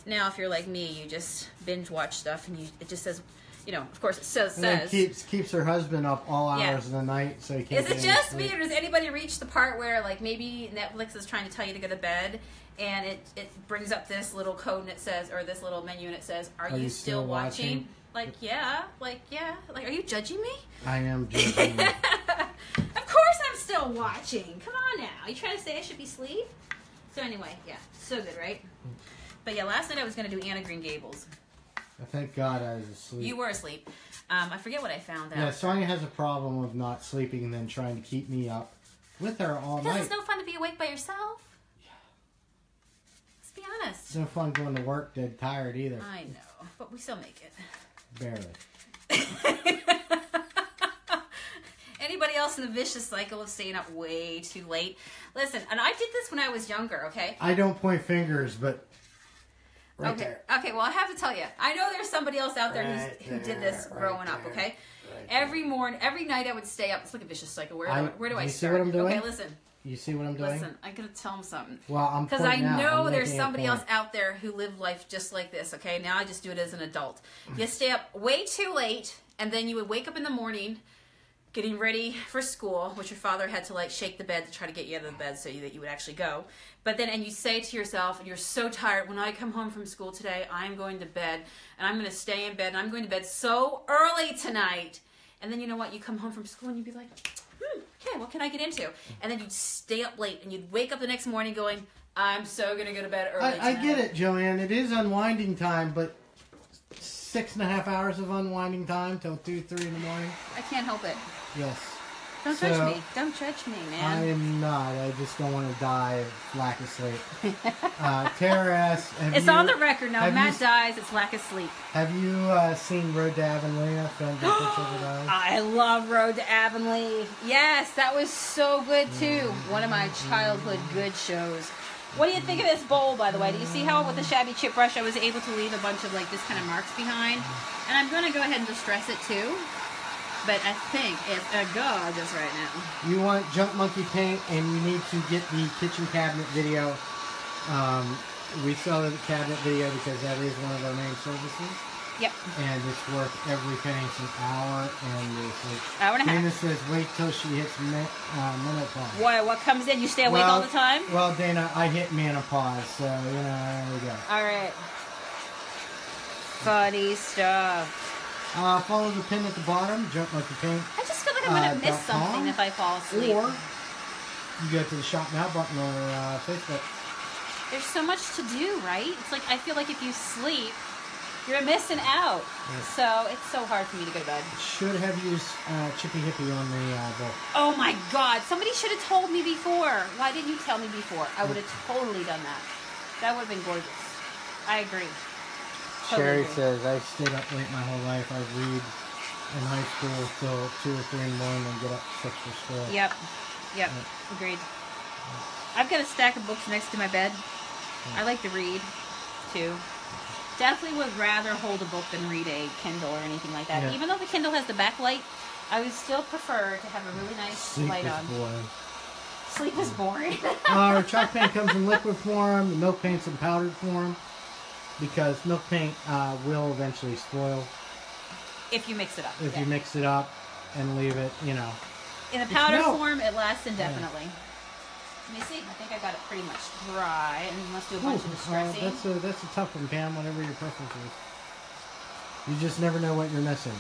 Now, if you're like me, you just binge watch stuff, and you it just says, you know, of course it says. And says, it keeps keeps her husband up all hours yeah. of the night, so he can't. Is it just me, or does anybody reach the part where like maybe Netflix is trying to tell you to go to bed, and it it brings up this little code and it says, or this little menu and it says, "Are, are you, you still, still watching? watching?" Like yeah, like yeah, like are you judging me? I am judging you. Of course I'm still watching. Come on now, are you trying to say I should be asleep? So anyway, yeah, so good, right? But yeah, last night I was going to do Anne of Green Gables. Thank God I was asleep. You were asleep. Um, I forget what I found out. Yeah, Sonya has a problem with not sleeping and then trying to keep me up with her all because night. Because it's no fun to be awake by yourself. Yeah. Let's be honest. It's no fun going to work dead tired either. I know, but we still make it. Barely. Anybody else in the vicious cycle of staying up way too late? Listen, and I did this when I was younger, okay? I don't point fingers, but... Right okay. There. Okay. Well, I have to tell you, I know there's somebody else out there right who's, who there, did this right growing there, up. Okay. Right every morning, every night, I would stay up. It's like a vicious cycle. Where do I, I, where do I start? You see what I'm doing? Okay, listen. You see what I'm doing? Listen, I gotta tell them something. Well, I'm because I know I'm there's somebody else out there who lived life just like this. Okay. Now I just do it as an adult. You stay up way too late, and then you would wake up in the morning, getting ready for school, which your father had to like shake the bed to try to get you out of the bed so you, that you would actually go. But then, and you say to yourself, and you're so tired, when I come home from school today, I'm going to bed, and I'm going to stay in bed, and I'm going to bed so early tonight. And then you know what? You come home from school, and you'd be like, hmm, okay, what can I get into? And then you'd stay up late, and you'd wake up the next morning going, I'm so going to go to bed early I, tonight. I get it, Joanne. It is unwinding time, but six and a half hours of unwinding time till two, three in the morning. I can't help it. Yes. Don't so, touch me. Don't touch me, man. I am not. I just don't want to die of lack of sleep. uh, Tara asks... It's you, on the record now. Matt you, dies. It's lack of sleep. Have you uh, seen Road to Avonlea? I love Road to Avonlea. Yes, that was so good, too. Mm-hmm. One of my childhood good shows. What do you think of this bowl, by the way? Do you see how with the shabby chip brush I was able to leave a bunch of like this kind of marks behind? And I'm going to go ahead and distress it, too. But I think it's a gorgeous right now. You want Junk Monkey Paint, and you need to get the kitchen cabinet video. Um, we sell the cabinet video because that is one of our main services. Yep. And it's worth every penny. It's an hour and it's hour and a half. Dana says, wait till she hits me uh, menopause. Why? What comes in? You stay awake well, all the time? Well, Dana, I hit menopause, so you know, there we go. All right. Funny stuff. Uh, follow the pin at the bottom, Junk Monkey Paint. I just feel like I'm going to uh, miss something com. if I fall asleep. Or you go to the Shop Now button on uh, Facebook. There's so much to do, right? It's like I feel like if you sleep, you're missing out. Yes. So it's so hard for me to go to bed. Should have used uh, Chippy Hippie on the uh, bowl. Oh my God. Somebody should have told me before. Why didn't you tell me before? I would have totally done that. That would have been gorgeous. I agree. Sherry says, I stayed up late my whole life. I read in high school till two or three in the morning and get up to six or school. Yep. Yep. Yeah. Agreed. Yeah. I've got a stack of books next to my bed. Yeah. I like to read, too. Definitely would rather hold a book than read a Kindle or anything like that. Yeah. Even though the Kindle has the backlight, I would still prefer to have a really nice Sleep light on. Boring. Sleep is boring. uh, our chalk paint comes in liquid form. The milk paint's in powdered form. Because milk paint uh, will eventually spoil. If you mix it up. If yeah. you mix it up and leave it, you know. In the powder no. form, it lasts indefinitely. Yeah. Let me see. I think I got it pretty much dry. And let's do a Ooh, bunch of distressing. Uh, that's, a, that's a tough one, Pam, whatever your preference is. You just never know what you're missing.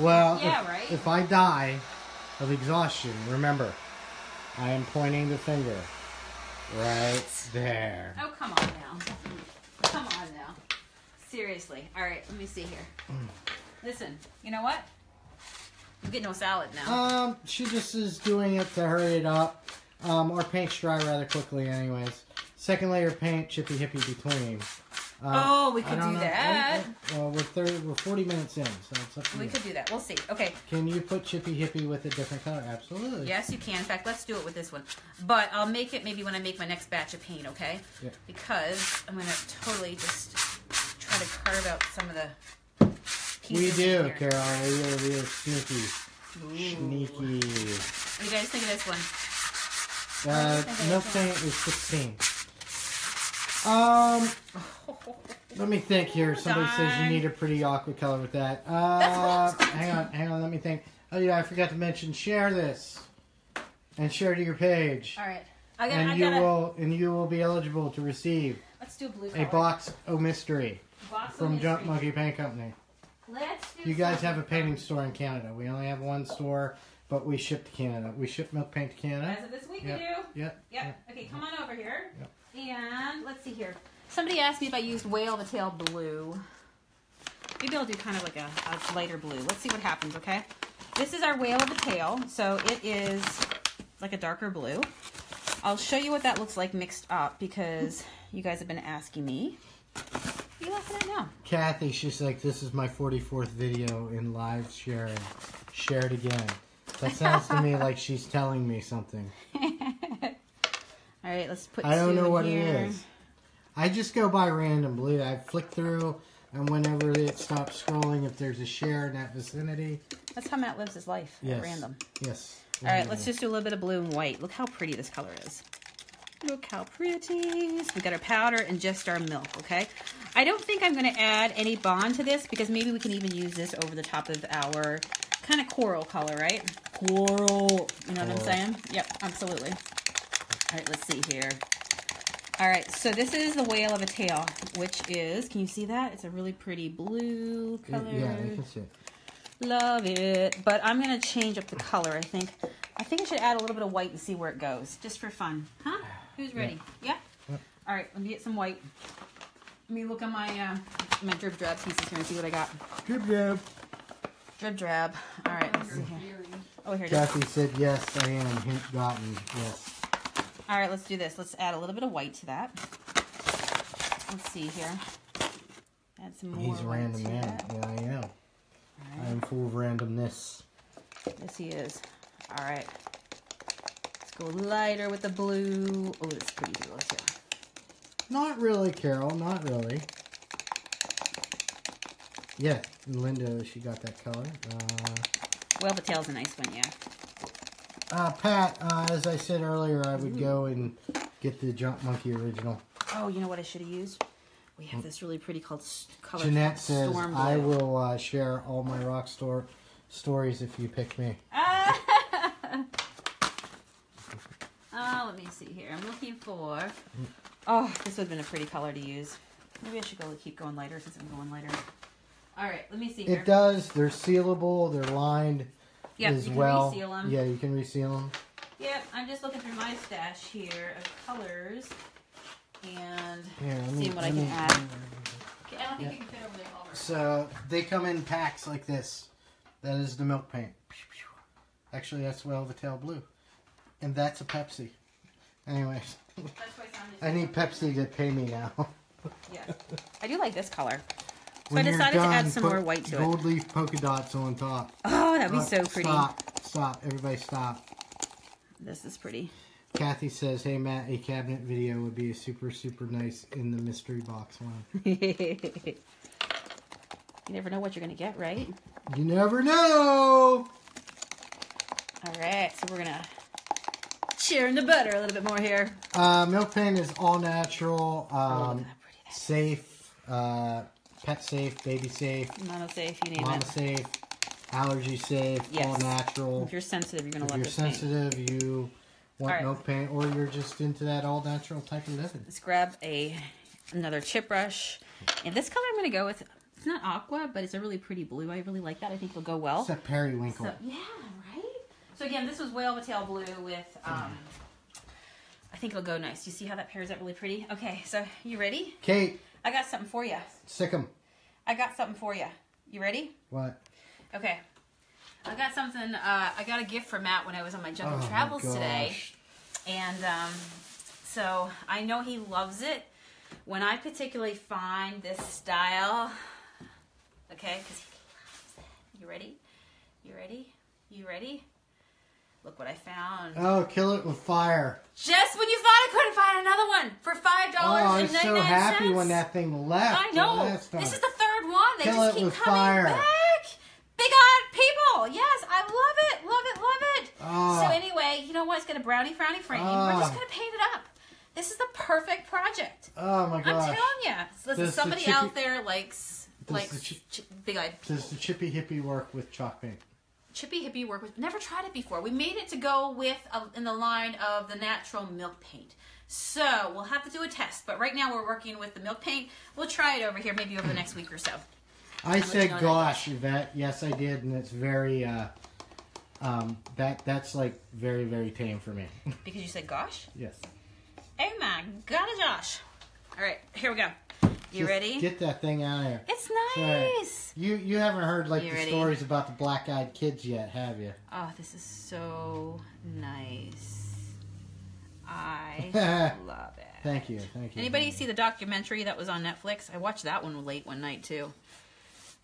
Well, yeah, if, right? if I die of exhaustion, remember, I am pointing the finger right there. Oh, come on now. Come on now. Seriously. All right, let me see here. Listen, you know what? I'm getting no salad now. Um, she just is doing it to hurry it up. Um, our paint's dry rather quickly anyways. Second layer paint, Chippy Hippie between. Uh, oh, we could do know. that. I, I, well, we're, thirty, we're forty minutes in, so it's up to We you. could do that. We'll see. Okay. Can you put Chippy Hippie with a different color? Absolutely. Yes, you can. In fact, let's do it with this one. But I'll make it maybe when I make my next batch of paint, okay? Yeah. Because I'm going to totally just try to carve out some of the pieces. We do, in here. Carol. We are real sneaky. Ooh. Sneaky. What do you guys think of this one? Uh, no paint is sixteen. Um, let me think here. Somebody Darn. says you need a pretty awkward color with that. Uh, hang on, hang on. Let me think. Oh yeah, I forgot to mention share this and share to your page. All right, I got. And I you gotta, will and you will be eligible to receive. Let's do a blue. Color. A box of mystery box from Junk Monkey Paint Company. Let's. Do you guys have a painting store in Canada? We only have one store, but we ship to Canada. We ship milk paint to Canada. As of this week, yep. we do. Yep. Yep. yep. Okay, come on over here. Yep. And let's see here. Somebody asked me if I used Whale of a Tail blue. Maybe I'll do kind of like a, a lighter blue. Let's see what happens, okay? This is our Whale of a Tail, so it is like a darker blue. I'll show you what that looks like mixed up because you guys have been asking me. What are you laughing at now? Kathy, she's like, this is my forty-fourth video in live sharing. Share it again. That sounds to me like she's telling me something. All right, let's put I don't know what here. It is. I just go by random blue. I flick through, and whenever it stops scrolling, if there's a share in that vicinity. That's how Matt lives his life, yes. At random. Yes. All right, let's just do a little bit of blue and white. Look how pretty this color is. Look how pretty. We got our powder and just our milk, okay? I don't think I'm going to add any bond to this because maybe we can even use this over the top of our kind of coral color, right? Coral. You know coral. What I'm saying? Yep, absolutely. All right, let's see here. All right, so this is the Whale of a Tail, which is, can you see that? It's a really pretty blue color. Yeah, I can see it. Love it. But I'm going to change up the color, I think. I think I should add a little bit of white and see where it goes, just for fun. Huh? Who's ready? Yeah? yeah? All right, let me get some white. Let me look at my uh, my drip drab pieces here and see what I got. Drip drab. Drip drab. All right, let's see here. Oh, here it is. Kathy said, yes, I am. Hint gotten. Yes. All right, let's do this. Let's add a little bit of white to that. Let's see here. Add some more. He's a random man. That. Yeah, I am. Right. I am full of randomness. Yes, he is. All right. Let's go lighter with the blue. Oh, that's pretty blue too. Not really, Carol. Not really. Yeah, Linda, she got that color. Uh, well, the tail's a nice one, yeah. Uh, Pat, uh, as I said earlier, I would Ooh. go and get the Junk Monkey original. Oh, you know what I should have used? We have this really pretty called color. Jeanette says, Storm Blue. I will uh, share all my rock store stories if you pick me. Ah! Oh, let me see here. I'm looking for... Oh, this would have been a pretty color to use. Maybe I should go keep going lighter since I'm going lighter. All right, let me see here. It does. They're sealable. They're lined. Yep, as you can well. reseal them. Yeah, you can reseal them. Yep, I'm just looking through my stash here of colors and yeah, me, seeing what I can me, add. Me, me, me. Okay, I don't think yeah. you can fit over the color. So they come in packs like this. That is the milk paint. Actually, that's Whale of a Tail blue, and that's a Pepsi. Anyways, that's why I need Pepsi to pay me now. Yeah, I do like this color. So when I decided done, to add some more white to it. Gold leaf polka dots on top. Oh, that'd be uh, so pretty. Stop, stop, everybody stop. This is pretty. Kathy says, hey Matt, a cabinet video would be super, super nice in the mystery box one. You never know what you're going to get, right? You never know! Alright, so we're going to share in the butter a little bit more here. Uh, milk paint is all natural, um, oh, safe, uh... pet safe, baby safe, mono safe, you name it. Mono safe, allergy safe, yes. All natural. If you're sensitive, you're going to love this paint. If you're sensitive, you want milk paint, or you're just into that all natural type of living. Let's grab a another chip brush. And this color I'm going to go with, it's not aqua, but it's a really pretty blue. I really like that. I think it'll go well. It's a periwinkle. So, yeah, right? So again, this was Whale of a Tail blue with, um, I think it'll go nice. You see how that pairs up really pretty? Okay, so you ready? Kate. I got something for you. Sick 'em. I got something for you. You ready? What? Okay. I got something. Uh, I got a gift for Matt when I was on my Jungle oh Travels my today. And um, so I know he loves it. When I particularly find this style, okay, because he loves it. You ready? You ready? You ready? Look what I found. Oh, kill it with fire. Just when you thought I couldn't find another one for five dollars and ninety-nine cents. Oh, I was so happy when that thing left. I know. This is the third one. They kill just keep coming fire. back. Big eyed people. Yes, I love it. Love it, love it. Oh. So anyway, you know what? It's going to brownie, frowny, frame. Oh. We're just going to paint it up. This is the perfect project. Oh, my gosh. I'm telling you. So listen, does somebody the chippy, out there likes, likes the chi big eyed people. Does the chippy hippie work with chalk paint? Chippy Hippie work with, never tried it before. We made it to go with a, in the line of the natural milk paint. So we'll have to do a test, but right now we're working with the milk paint. We'll try it over here maybe over the next week or so. I and said gosh, that. Yvette. Yes, I did, and it's very, uh, um, that that's like very, very tame for me. Because you said gosh? Yes. Oh my God, Josh. All right, here we go. You Just ready? Get that thing out of here. It's nice. Sorry. You you haven't heard like you the ready? stories about the black-eyed kids yet, have you? Oh, this is so nice. I love it. Thank you. Thank you. Anybody see the documentary that was on Netflix? I watched that one late one night too.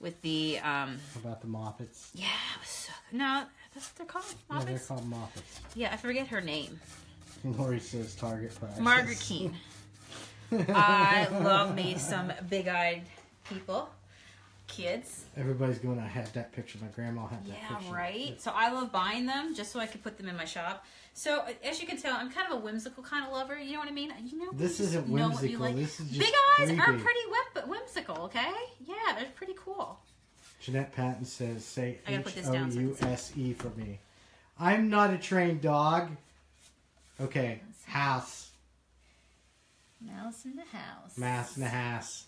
With the um about the Moppets. Yeah, it was so good. No, that's what they're called. Moppets. No, they're called Moppets. Yeah, I forget her name. Lori says Target price. Margaret Keane. I love me some big-eyed people, kids. Everybody's going to have that picture. My grandma had that yeah, picture. Yeah, right? So I love buying them just so I could put them in my shop. So as you can tell, I'm kind of a whimsical kind of lover. You know what I mean? You know, this isn't whimsical. Like. This is just big eyes creepy. Are pretty whim whimsical, okay? Yeah, they're pretty cool. Jeanette Patton says, say H O U S E for me. I'm not a trained dog. Okay, house. Mouse in the house. Mouse in the house.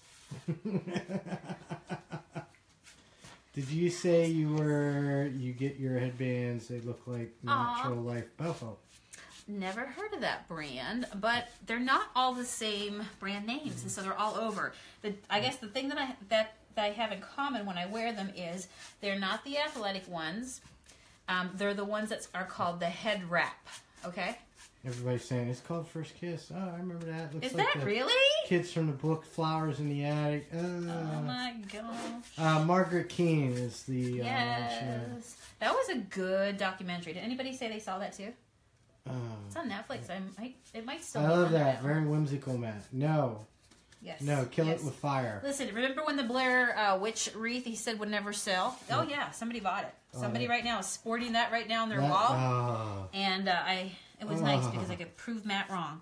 Did you say you were, you get your headbands, they look like Natural Aww. Life Boho? Never heard of that brand, but they're not all the same brand names, mm-hmm. and so they're all over. The, I guess the thing that I, that, that I have in common when I wear them is they're not the athletic ones. Um, they're the ones that are called the head wrap, okay? Everybody's saying, it's called First Kiss. Oh, I remember that. Looks Is like that really? Kids from the book, Flowers in the Attic. Uh, oh, my gosh. Uh, Margaret Keane is the... Yes. Uh, that was a good documentary. Did anybody say they saw that, too? Uh, it's on Netflix. Yeah. I might, it might still I be love on that. Netflix. Very whimsical, Matt. No. Yes. No, kill yes. it with fire. Listen, remember when the Blair uh, Witch wreath he said would never sell? Yeah. Oh, yeah. Somebody bought it. Oh, somebody that. right now is sporting that right now on their that, wall. Uh, and uh, I... It was nice because I could prove Matt wrong.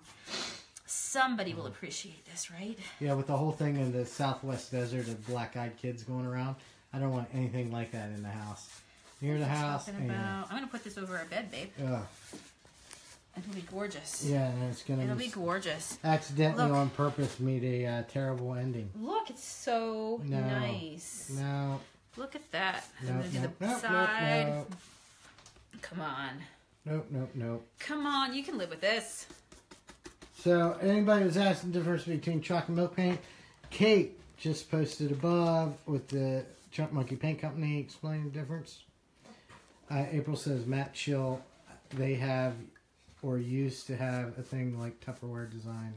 Somebody will appreciate this, right? Yeah, with the whole thing in the Southwest desert of black-eyed kids going around, I don't want anything like that in the house. Near the house. About, and... I'm going to put this over our bed, babe. Yeah. It'll be gorgeous. Yeah, and it's going to It'll be gorgeous. Accidentally look, on purpose made a uh, terrible ending. Look, it's so no, nice. No. Look at that. Nope, I'm going to do nope, the nope, side. Nope, nope. Come on. Nope, nope, nope. Come on, you can live with this. So, anybody was asking the difference between chalk and milk paint? Kate just posted above with the Junk Monkey Paint Company explaining the difference. Uh, April says, Matt Chill, they have or used to have a thing like Tupperware design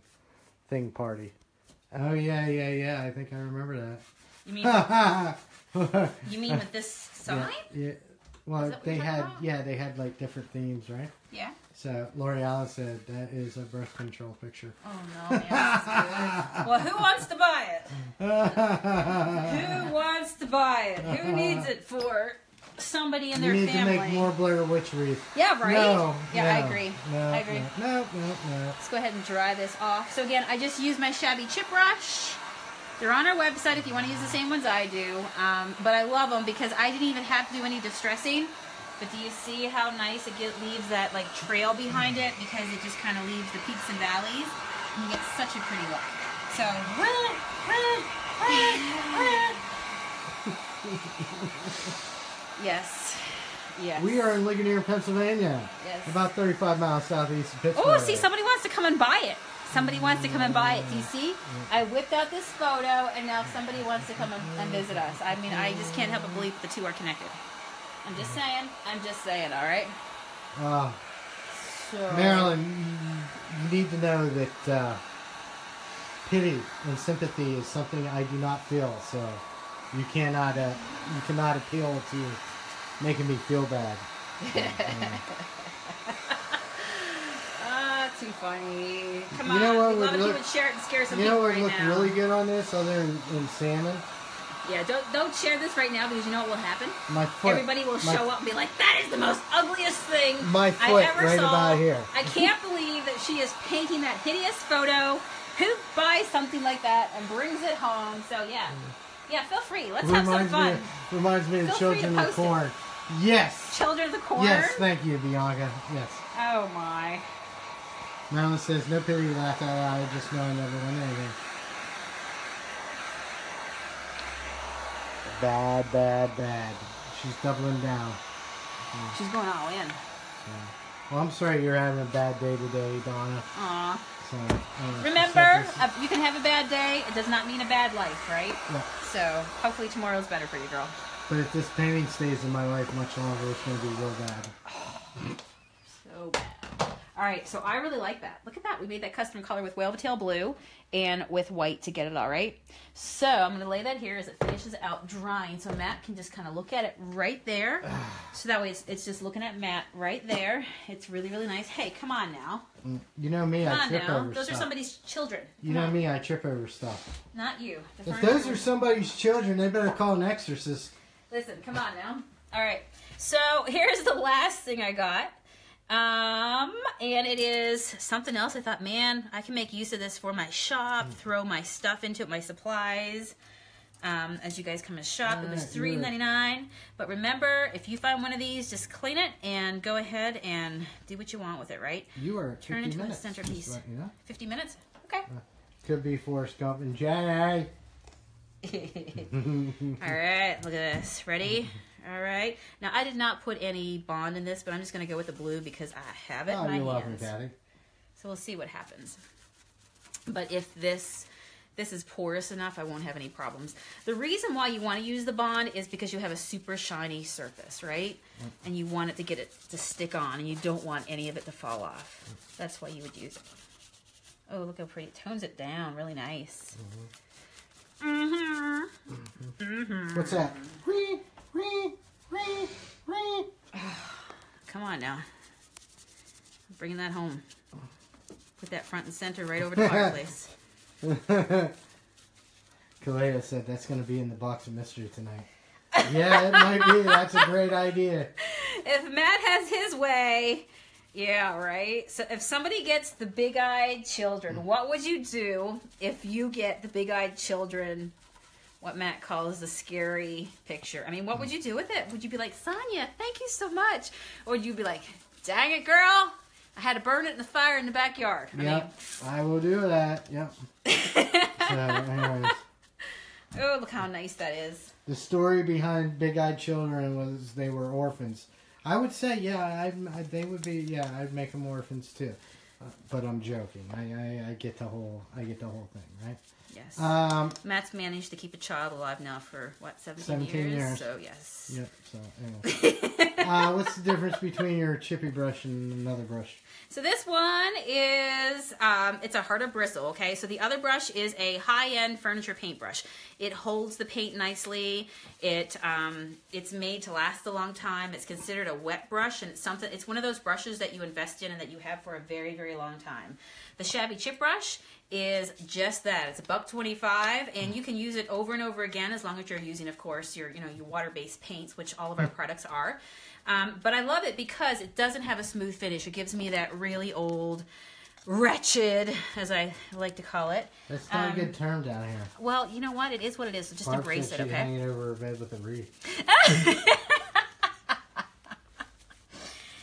thing party. Oh, yeah, yeah, yeah. I think I remember that. You mean, you mean with this sign? Yeah. yeah. Well, they had, about? yeah, they had, like, different themes, right? Yeah. So, Lori Allen said, that is a birth control picture. Oh, no, man, that's good. Well, who wants to buy it? Who wants to buy it? Who needs it for somebody in their family? You need family? to make more Blair Witch wreath. Yeah, right? No, yeah, no, I agree. No, I agree. No, no, no. Let's go ahead and dry this off. So, again, I just used my shabby chip brush. They're on our website if you want to use the same ones I do, um, but I love them because I didn't even have to do any distressing. But do you see how nice it get, leaves that like trail behind it because it just kind of leaves the peaks and valleys, and you get such a pretty look. So, yes, yes. We are in Ligonier, Pennsylvania, yes. about thirty-five miles southeast of Pittsburgh. Oh, see, somebody wants to come and buy it. Somebody wants to come and buy it. Do you see? I whipped out this photo, and now somebody wants to come and visit us. I mean, I just can't help but believe the two are connected. I'm just saying. I'm just saying, all right? Uh, so. Marilyn, you need to know that uh, pity and sympathy is something I do not feel, so you cannot, uh, you cannot appeal to making me feel bad. Uh, Too funny. Come on, you know what would, look, you would share it and scare some you people know what would right look now. really good on this, other than, than salmon? Yeah, don't don't share this right now because you know what will happen. My foot. Everybody will my, show up and be like, "That is the most ugliest thing my foot I ever right saw." About here. I can't believe that she is painting that hideous photo. Who buys something like that and brings it home? So yeah, yeah, feel free. Let's reminds have some fun. Me, reminds me of feel Children of the Corn. It. Yes. Children of the Corn. Yes, thank you, Bianca. Yes. Oh my. Marilyn says, no pity laugh out loud, just know I never won anything. Bad, bad, bad. She's doubling down. Yeah. She's going all in. Yeah. Well, I'm sorry you're having a bad day today, Donna. Aw. So So, uh, remember, uh, you can have a bad day. It does not mean a bad life, right? Yeah. So hopefully tomorrow's better for you, girl. But if this painting stays in my life much longer, it's going to be real bad. So bad. All right, so I really like that. Look at that. We made that custom color with whaletail blue and with white to get it all right. So I'm going to lay that here as it finishes out drying so Matt can just kind of look at it right there. So that way it's, it's just looking at Matt right there. It's really, really nice. Hey, come on now. You know me, come I trip now. over those stuff. Those are somebody's children. Come you know on. me, I trip over stuff. Not you. The if those are somebody's children, they better call an exorcist. Listen, come on now. All right. So here's the last thing I got. Um, and it is something else. I thought, man, I can make use of this for my shop, throw my stuff into it, my supplies. Um, as you guys come to shop, it was three ninety-nine. But remember, if you find one of these, just clean it and go ahead and do what you want with it, right? You are turn it into minutes. a centerpiece. Right, yeah. Fifty minutes? Okay. Uh, could be Forrest Gump and Jenny. Alright, look at this. Ready? Alright. Now, I did not put any bond in this, but I'm just going to go with the blue because I have it oh, in my you love hands. Me, Daddy. So we'll see what happens. But if this this is porous enough, I won't have any problems. The reason why you want to use the bond is because you have a super shiny surface, right? And you want it to get it to stick on, and you don't want any of it to fall off. That's why you would use it. Oh, look how pretty. It tones it down. Really nice. Mm-hmm. Mm-hmm. Mm-hmm. What's that? Come on now. I'm bringing that home. Put that front and center right over to our place. Kalea said that's going to be in the box of mystery tonight. Yeah, it might be. That's a great idea. If Matt has his way... Yeah, right? So if somebody gets the big-eyed children, what would you do if you get the big-eyed children, what Matt calls the scary picture? I mean, what would you do with it? Would you be like, Sonia, thank you so much? Or would you be like, dang it, girl, I had to burn it in the fire in the backyard? I yep, mean, I will do that, yep. So, anyways. Oh, look how nice that is. The story behind big-eyed children was they were orphans. I would say, yeah, I, I, they would be, yeah, I'd make them orphans too, uh, but I'm joking. I, I, I get the whole, I get the whole thing, right? Yes. Um, Matt's managed to keep a child alive now for what, seventeen years? So yes. Yep. So anyway, uh, what's the difference between your chippy brush and another brush? So this one is, um, it's a harder bristle. Okay. So the other brush is a high-end furniture paintbrush. It holds the paint nicely. It, um, it's made to last a long time. It's considered a wet brush, and it's something. It's one of those brushes that you invest in and that you have for a very, very long time. The shabby chip brush is just that. It's a buck twenty-five, and you can use it over and over again as long as you're using, of course, your you know your water-based paints, which all of our products are. Um, but I love it because it doesn't have a smooth finish. It gives me that really old, wretched, as I like to call it. That's not um, a good term down here. Well, you know what? It is what it is. So just Barb embrace it, okay? Hanging over her bed with a wreath.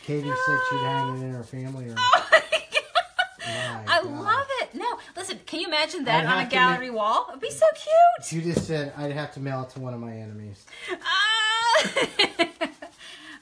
Katie said she'd hang it in her family room. My I God. love it. No, listen, can you imagine that on a gallery wall? It would be so cute. You just said I'd have to mail it to one of my enemies. Uh,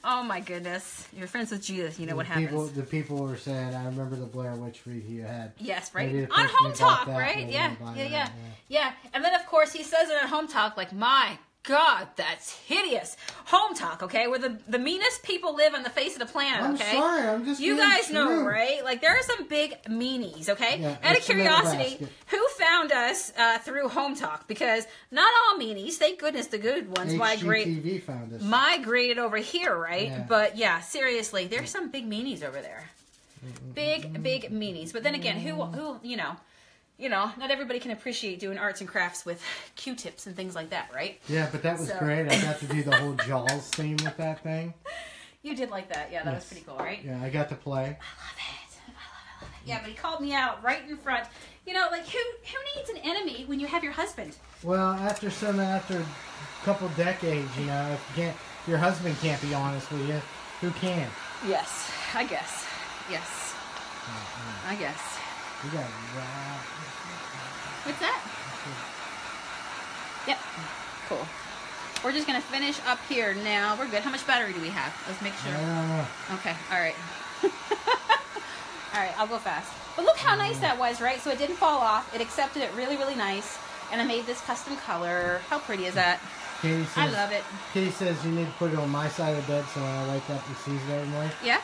oh, my goodness. You're friends with Jesus. You know the what happens. People, the people were saying, I remember the Blair Witch wreath you had. Yes, right? On Home Talk, right? Yeah. Yeah, yeah, yeah, yeah. And then, of course, he says it on Home Talk, like, my God, that's hideous. Home Talk, okay? Where the, the meanest people live on the face of the planet, okay? I'm sorry, I'm just You guys true. know, right? Like, there are some big meanies, okay? Yeah, out of curiosity, who found us uh, through Home Talk? Because not all meanies, thank goodness the good ones migrate, found us. migrated over here, right? Yeah. But, yeah, seriously, there's some big meanies over there. Mm-hmm. Big, big meanies. But then again, who, who, you know... You know, not everybody can appreciate doing arts and crafts with Q-tips and things like that, right? Yeah, but that was so. great. I got to do the whole Jaws theme with that thing. You did like that. Yeah, that yes. was pretty cool, right? Yeah, I got to play. I love it. I love it. I love it. Yeah, but he called me out right in front. You know, like, who who needs an enemy when you have your husband? Well, after some, after a couple decades, you know, if you can't, your husband can't be honest with you, who can? Yes, I guess. Yes. Mm-hmm. I guess. You got it. What's that? Yep. Cool. We're just going to finish up here now. We're good. How much battery do we have? Let's make sure. I don't know. Okay. All right. All right. I'll go fast. But look how nice that was, right? So it didn't fall off. It accepted it really, really nice. And I made this custom color. How pretty is that? Katie says, I love it. Katie says you need to put it on my side of the bed so I like up and sees it every morning. Yeah?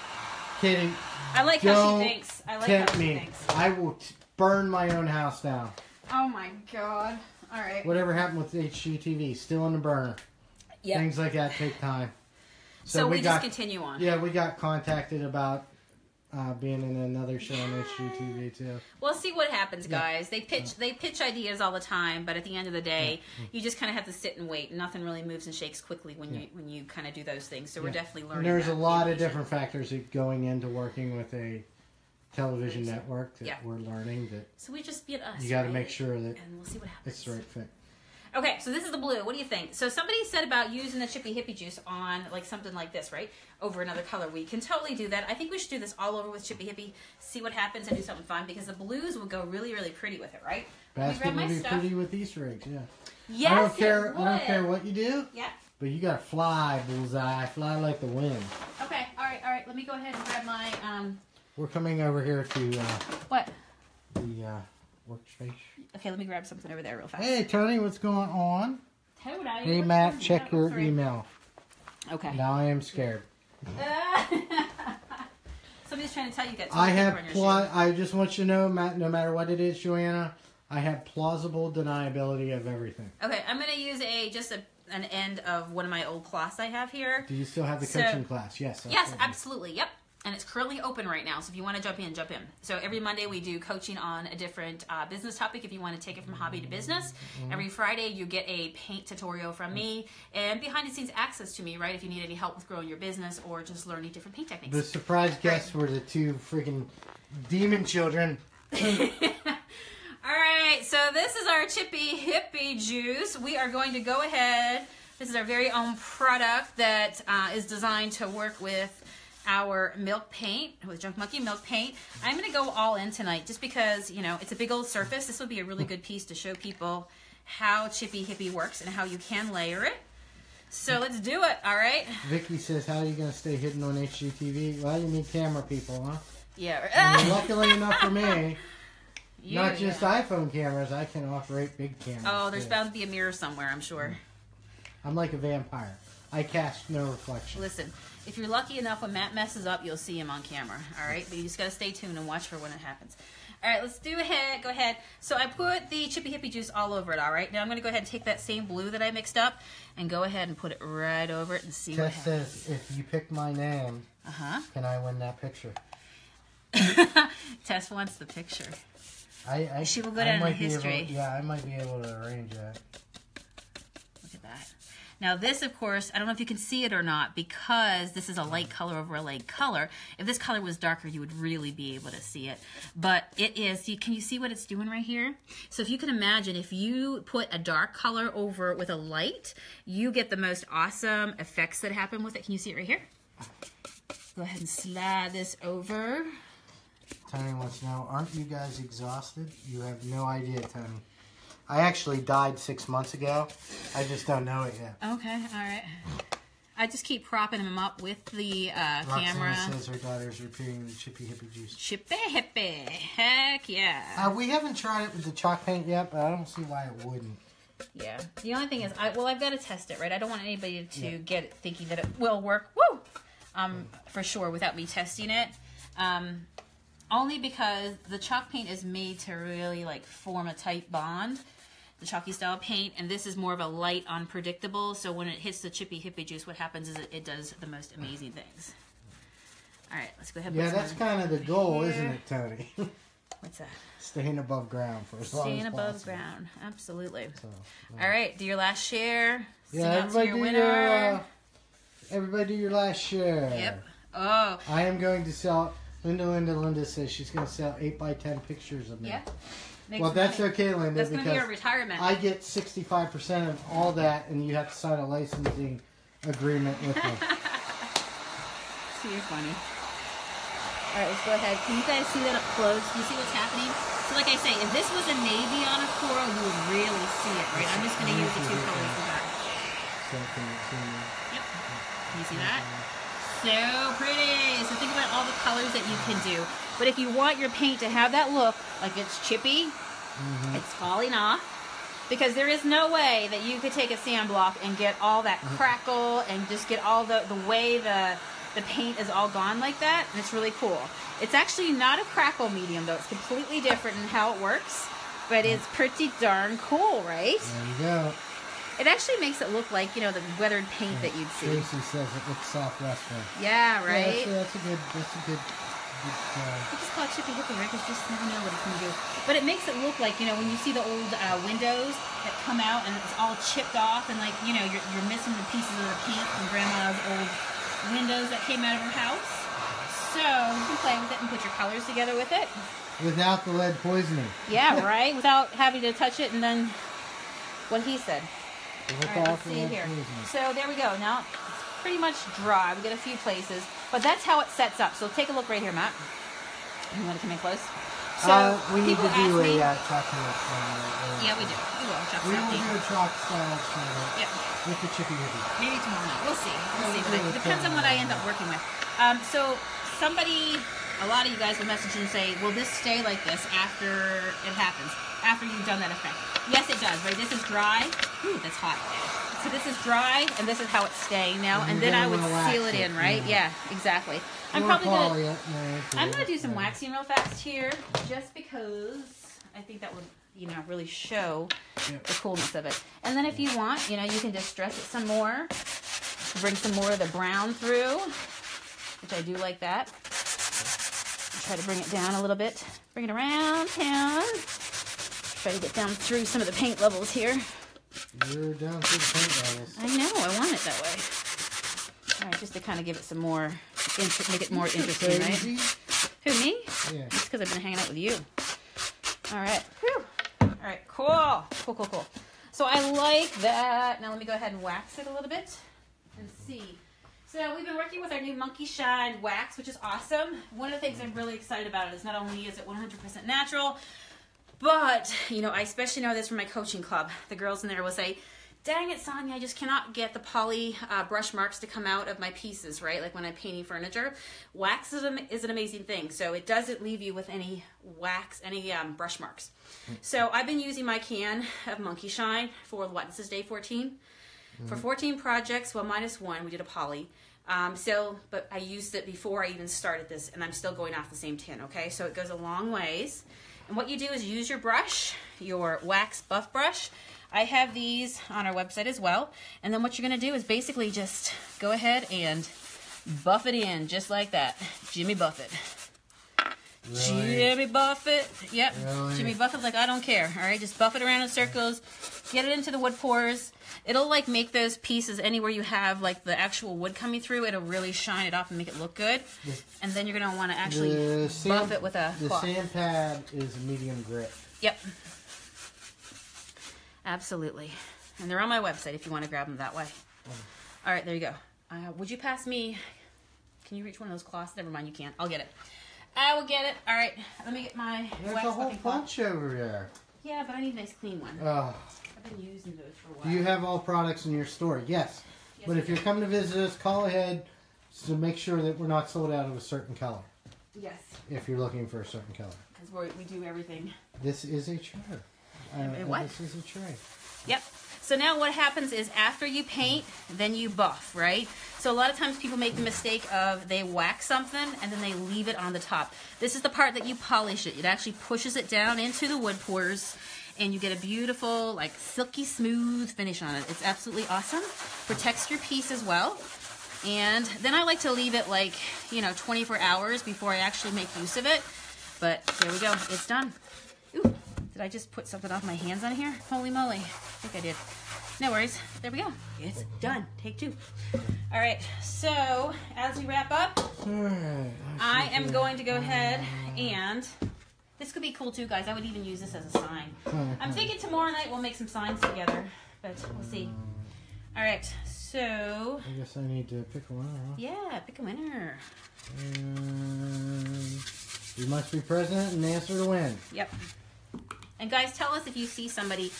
Katie, I like how she thinks. I like how she me. thinks. I will t burn my own house down. Oh my God. All right. Whatever happened with H G T V, still on the burner. Yeah. Things like that take time. So, so we, we got, just continue on. Yeah, we got contacted about uh, being in another show on H G T V too. Well, see what happens, guys. Yeah. They pitch, they pitch ideas all the time, but at the end of the day, yeah. you just kind of have to sit and wait. Nothing really moves and shakes quickly when yeah. you when you kind of do those things. So yeah. we're definitely learning. And there's a lot of different factors that going into working with a television network that yeah. we're learning that. So we just be at us. You got to right? make sure that. And we'll see what happens. It's the right fit. Okay, so this is the blue. What do you think? So somebody said about using the Chippy Hippie Juice on like something like this, right? Over another color. We can totally do that. I think we should do this all over with Chippy Hippie, see what happens, and do something fun because the blues would go really, really pretty with it, right? Basket would be pretty with Easter eggs, yeah. Yes, I don't care. I don't care what you do. Yeah. But you gotta fly, bullseye. Fly like the wind. Okay. All right. All right. Let me go ahead and grab my. Um... We're coming over here to. Uh, what? The. Uh, Workspace. Okay, let me grab something over there real fast. Hey, Tony, what's going on? Hey, what hey Matt, check your three. email. Okay. Now I am scared. Uh, somebody's trying to tell you that. I have. Pla I just want you to know, Matt. No matter what it is, Joanna, I have plausible deniability of everything. Okay, I'm gonna use a just a. an end of one of my old cloths I have here. Do you still have the so, coaching class? Yes. Yes, absolutely. Yep. And it's currently open right now, so if you want to jump in, jump in. So every Monday we do coaching on a different uh, business topic if you want to take it from hobby to business. Mm-hmm. Every Friday you get a paint tutorial from me and behind-the-scenes access to me, right, if you need any help with growing your business or just learning different paint techniques. The surprise guests were the two freaking demon children. All right, so this is our Chippy Hippie Juice. We are going to go ahead. This is our very own product that uh, is designed to work with our milk paint, with Junk Monkey milk paint. I'm gonna go all in tonight just because, you know, it's a big old surface. This would be a really good piece to show people how Chippy Hippie works and how you can layer it. So let's do it, all right? Vicky says, how are you gonna stay hidden on H G T V? Well, you need camera people, huh? Yeah. And luckily enough for me, you, not just yeah. iPhone cameras, I can operate big cameras. Oh, there's too. bound to be a mirror somewhere, I'm sure. I'm like a vampire. I cast no reflection. Listen, if you're lucky enough, when Matt messes up, you'll see him on camera, all right? But you just got to stay tuned and watch for when it happens. All right, let's do ahead. Go ahead. So I put the Chippy Hippie Juice all over it, all right? Now I'm going to go ahead and take that same blue that I mixed up and go ahead and put it right over it and see Tess what happens. Tess says, if you pick my name, uh-huh. can I win that picture? Tess wants the picture. I, I, she will go down in history. Able, yeah, I might be able to arrange that. Look at that. Now this, of course, I don't know if you can see it or not because this is a light color over a light color. If this color was darker, you would really be able to see it. But it is, can you see what it's doing right here? So if you can imagine, if you put a dark color over with a light, you get the most awesome effects that happen with it. Can you see it right here? Go ahead and slide this over. Tony wants to know, aren't you guys exhausted? You have no idea, Tony. I actually died six months ago. I just don't know it yet. Okay, all right. I just keep propping him up with the uh, camera. Roxanne says her daughter's repeating the Chippy Hippie Juice. Chippy Hippie. Heck yeah. Uh, we haven't tried it with the chalk paint yet, but I don't see why it wouldn't. Yeah. The only thing is, I well, I've got to test it, right? I don't want anybody to yeah. get it thinking that it will work, woo, um, for sure without me testing it. Um... Only because the chalk paint is made to really like form a tight bond, the chalky style paint, and this is more of a light, unpredictable. So when it hits the Chippy Hippie Juice, what happens is it, it does the most amazing things. All right, let's go ahead. Yeah, that's kind of the goal, here. isn't it, Tony? What's that? Staying above ground for as Staying long as Staying above possible. ground, absolutely. So, yeah. All right, do your last share. Yeah, Sing everybody out to your do winner. Your, uh, everybody do your last share. Yep. Oh. I am going to sell. Linda, Linda, Linda says she's going to sell eight by ten pictures of me. Yeah. Makes well, that's money. okay, Linda, that's because gonna be your retirement. I get sixty-five percent of all that, and you have to sign a licensing agreement with me. So you're funny. All right, let's go ahead. Can you guys see that up close? Can you see what's happening? So like I say, if this was a navy on a coral, you would really see it, right? I'm just going to use the two colors of that. So can you see that? Yep. Can you see that? So pretty. So think about all the colors that you can do. But if you want your paint to have that look, like it's chippy, mm-hmm. it's falling off, because there is no way that you could take a sand block and get all that crackle and just get all the, the way the, the paint is all gone like that. And it's really cool. It's actually not a crackle medium, though. It's completely different in how it works. But it's pretty darn cool, right? There you go. It actually makes it look like, you know, the weathered paint yeah, that you'd see. Tracy says it looks soft western. Yeah, right? Yeah, that's, that's a good... That's a good Uh, I just call it chippy hippie, right? Because you just never know what it's going to do. But it makes it look like, you know, when you see the old uh, windows that come out and it's all chipped off and, like, you know, you're, you're missing the pieces of the paint from Grandma's old windows that came out of her house. So you can play with it and put your colors together with it. Without the lead poisoning. Yeah, right? Without having to touch it and then what he said. All right, let's see here. Poisoning. So there we go. Now it's pretty much dry. We got a few places. But that's how it sets up. So take a look right here, Matt. You want to come in close? So uh, we need to do a uh, chocolate. Uh, yeah, we do. We will. Chocolate. We will do a chocolate style chocolate. Yeah. With the chippy hippie. Maybe tomorrow night. We'll see. We'll see. But it depends on what I end up working with. Um, so somebody, a lot of you guys will message and say, "Will this stay like this after it happens? After you've done that effect?" Yes, it does. Right? This is dry. Ooh, that's hot. So this is dry, and this is how it's staying now, and, and then I would seal it in, right? Yeah, yeah exactly. I'm More probably gonna, no, I'm gonna do some no. waxing real fast here, just because I think that would, you know, really show yep. the coolness of it. And then if you want, you know, you can just dress it some more, bring some more of the brown through, which I do like that. Try to bring it down a little bit, bring it around town. Try to get down through some of the paint levels here. You're down through the paint levels. I know, I want it that way. All right, just to kind of give it some more, make it more interesting, right? Who, me? Yeah. Just because I've been hanging out with you. All right. Whew. All right, cool. Cool, cool, cool. So I like that. Now let me go ahead and wax it a little bit and see. So we've been working with our new Monkey Shine wax, which is awesome. One of the things I'm really excited about is not only is it one hundred percent natural, but, you know, I especially know this from my coaching club. The girls in there will say, "Dang it, Sonia, I just cannot get the poly uh, brush marks to come out of my pieces," right? Like when I'm painting furniture. Wax is, a, is an amazing thing. So it doesn't leave you with any wax, any um, brush marks. So I've been using my can of Monkey Shine for, what, this is day fourteen? Mm-hmm. For fourteen projects, well, minus one, we did a poly. Um, so, but I used it before I even started this, and I'm still going off the same tin, okay? So it goes a long ways. And what you do is use your brush, your wax buff brush. I have these on our website as well. And then what you're going to do is basically just go ahead and buff it in just like that. Jimmy Buffett. Really? Jimmy Buffett. Yep. Really? Jimmy Buffett's like, "I don't care." All right. Just buff it around in circles. Get it into the wood pores. It'll like make those pieces anywhere you have like the actual wood coming through. It'll really shine it off and make it look good. And then you're going to want to actually sand, buff it with a the cloth. The sand pad is medium grit. Yep. Absolutely. And they're on my website if you want to grab them that way. Mm. All right. There you go. Uh, would you pass me? Can you reach one of those cloths? Never mind. You can't. I'll get it. I will get it. All right, let me get my There's wax a whole bunch cloth. Over there. Yeah, but I need a nice clean one. Oh. I've been using those for a while. Do you have all products in your store? Yes. yes but if do. You're coming to visit us, call ahead to make sure that we're not sold out of a certain color. Yes. If you're looking for a certain color. Because we do everything. This is a tray. Uh, what? This is a tray. Yep. So now what happens is after you paint, then you buff, right? So a lot of times people make the mistake of they wax something and then they leave it on the top. This is the part that you polish it. It actually pushes it down into the wood pores and you get a beautiful, like silky smooth finish on it. It's absolutely awesome. Protects your piece as well. And then I like to leave it like, you know, twenty-four hours before I actually make use of it. But there we go, it's done. Ooh. Did I just put something off my hands on here? Holy moly. I think I did. No worries. There we go. It's done. Take two. All right. So as we wrap up, right, I am going to go ahead and this could be cool too, guys. I would even use this as a sign. I'm thinking tomorrow night we'll make some signs together, but we'll see. All right. So I guess I need to pick a winner. Huh? Yeah, pick a winner. And you must be president and answer to win. Yep. And guys, tell us if you see somebody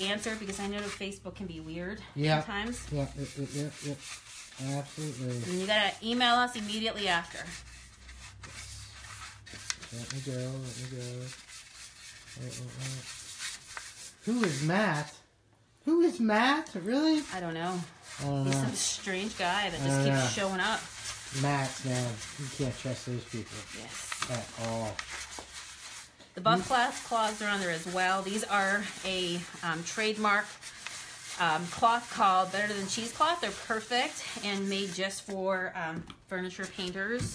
answer, because I know Facebook can be weird yeah. sometimes. Yeah, yeah, yeah, yeah, absolutely. And you gotta email us immediately after. Let me go, let me go. Wait, wait, wait. Who is Matt? Who is Matt? Really? I don't know. I don't He's know. some strange guy that just keeps know. showing up. Matt's, man. You can't trust those people. Yes. At all. The buff cloth claws are on there as well. These are a um, trademark um, cloth called Better Than Cheesecloth. They're perfect and made just for um, furniture painters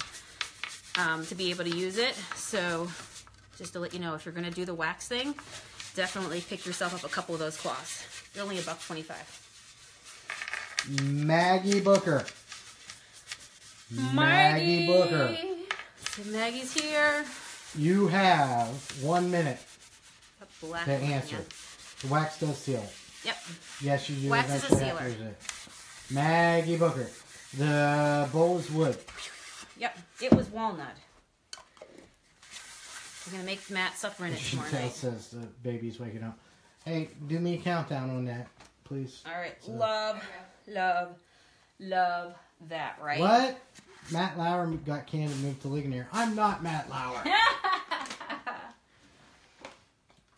um, to be able to use it. So just to let you know, if you're going to do the wax thing, definitely pick yourself up a couple of those cloths. They're only a buck twenty-five. Maggie Booker. Maggie, Maggie Booker. So Maggie's here. You have one minute to answer. One, yeah. The wax does seal. Yep. Yes, you do. Wax is a sealer. Maggie Booker. The bowl is wood. Yep. It was walnut. We're going to make Matt suffer in it tomorrow night. That says the baby's waking up. Hey, do me a countdown on that, please. All right. So. Love, love, love that, right? What? Matt Lauer got canned and moved to Ligonier. I'm not Matt Lauer.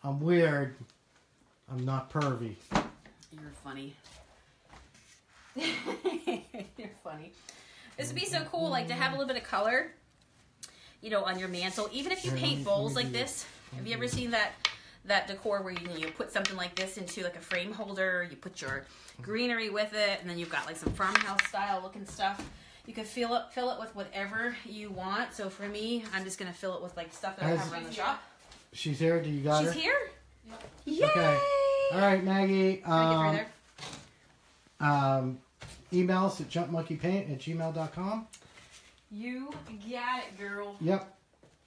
I'm weird. I'm not pervy. You're funny. You're funny. This would be so cool, like, to have a little bit of color, you know, on your mantle. Even if you paint bowls like this. Have you ever seen that that decor where you, you put something like this into, like, a frame holder, you put your greenery with it, and then you've got, like, some farmhouse-style looking stuff? You can fill it, fill it with whatever you want. So for me, I'm just going to fill it with, like, stuff that As I have around the shop. She's here? Do you got She's her? She's here? Yay! Okay. All right, Maggie. Um, get um, email us at junk monkey paint at gmail dot com. You got it, girl. Yep.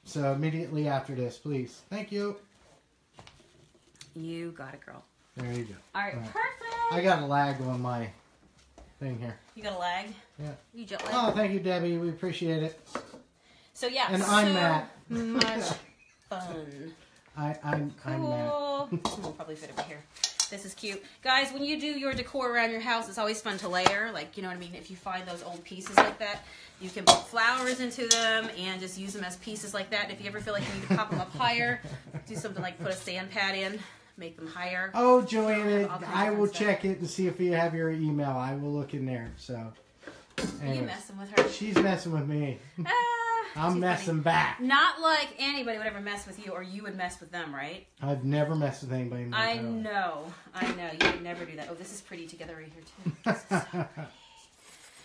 So immediately after this, please. Thank you. You got it, girl. There you go. All right, All right. perfect. I got a lag on my... thing here. You got a lag? Yeah. You jet lag? Oh, thank you, Debbie. We appreciate it. So, yeah. And so I'm Matt. Much fun. I, I'm, cool. I'm Matt. We'll probably fit over here. This is cute. Guys, when you do your decor around your house, it's always fun to layer. Like, you know what I mean? If you find those old pieces like that, you can put flowers into them and just use them as pieces like that. And if you ever feel like you need to pop them up higher, do something like put a sand pad in. Make them higher. Oh, Joanna, I will check it and see if you have your email. I will look in there. So, anyways. You messing with her? She's messing with me. Uh, I'm messing funny. back. Not like anybody would ever mess with you, or you would mess with them, right? I've never messed with anybody. In my I family. know, I know. You would never do that. Oh, this is pretty together right here too. This is so pretty.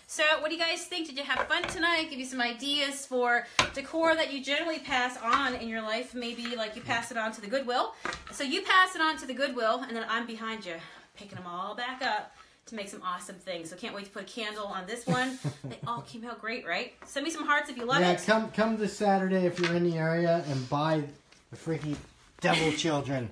So, what do you guys think? Did you have fun tonight? Give you some ideas for decor that you generally pass on in your life. Maybe, like, you pass it on to the Goodwill. So, you pass it on to the Goodwill, and then I'm behind you, picking them all back up to make some awesome things. So, can't wait to put a candle on this one. They all came out great, right? Send me some hearts if you love yeah, it. Yeah, come, come this Saturday if you're in the area and buy the freaky devil children.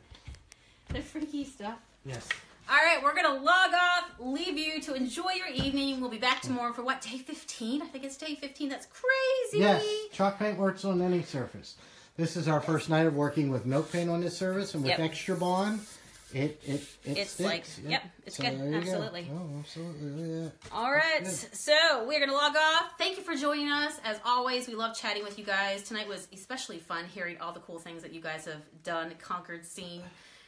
The freaky stuff? Yes. All right, we're going to log off, leave you to enjoy your evening. We'll be back tomorrow for what, day fifteen? I think it's day fifteen. That's crazy. Yes, chalk paint works on any surface. This is our first night of working with milk paint on this surface, and with yep. extra bond, it it, it It's sticks. like, yep, yep it's so good. Absolutely. Go. Oh, absolutely. Yeah. All right, so we're going to log off. Thank you for joining us. As always, we love chatting with you guys. Tonight was especially fun hearing all the cool things that you guys have done, conquered, seen,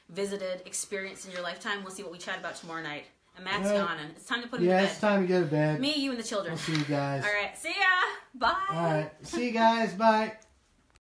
visited, experienced in your lifetime. We'll see what we chat about tomorrow night. And Matt's right. gone, and it's time to put him yeah, to bed. Yeah, it's time to go to bed. Me, you, and the children. I'll see you guys. All right, see ya. Bye. All right, see you guys. Bye.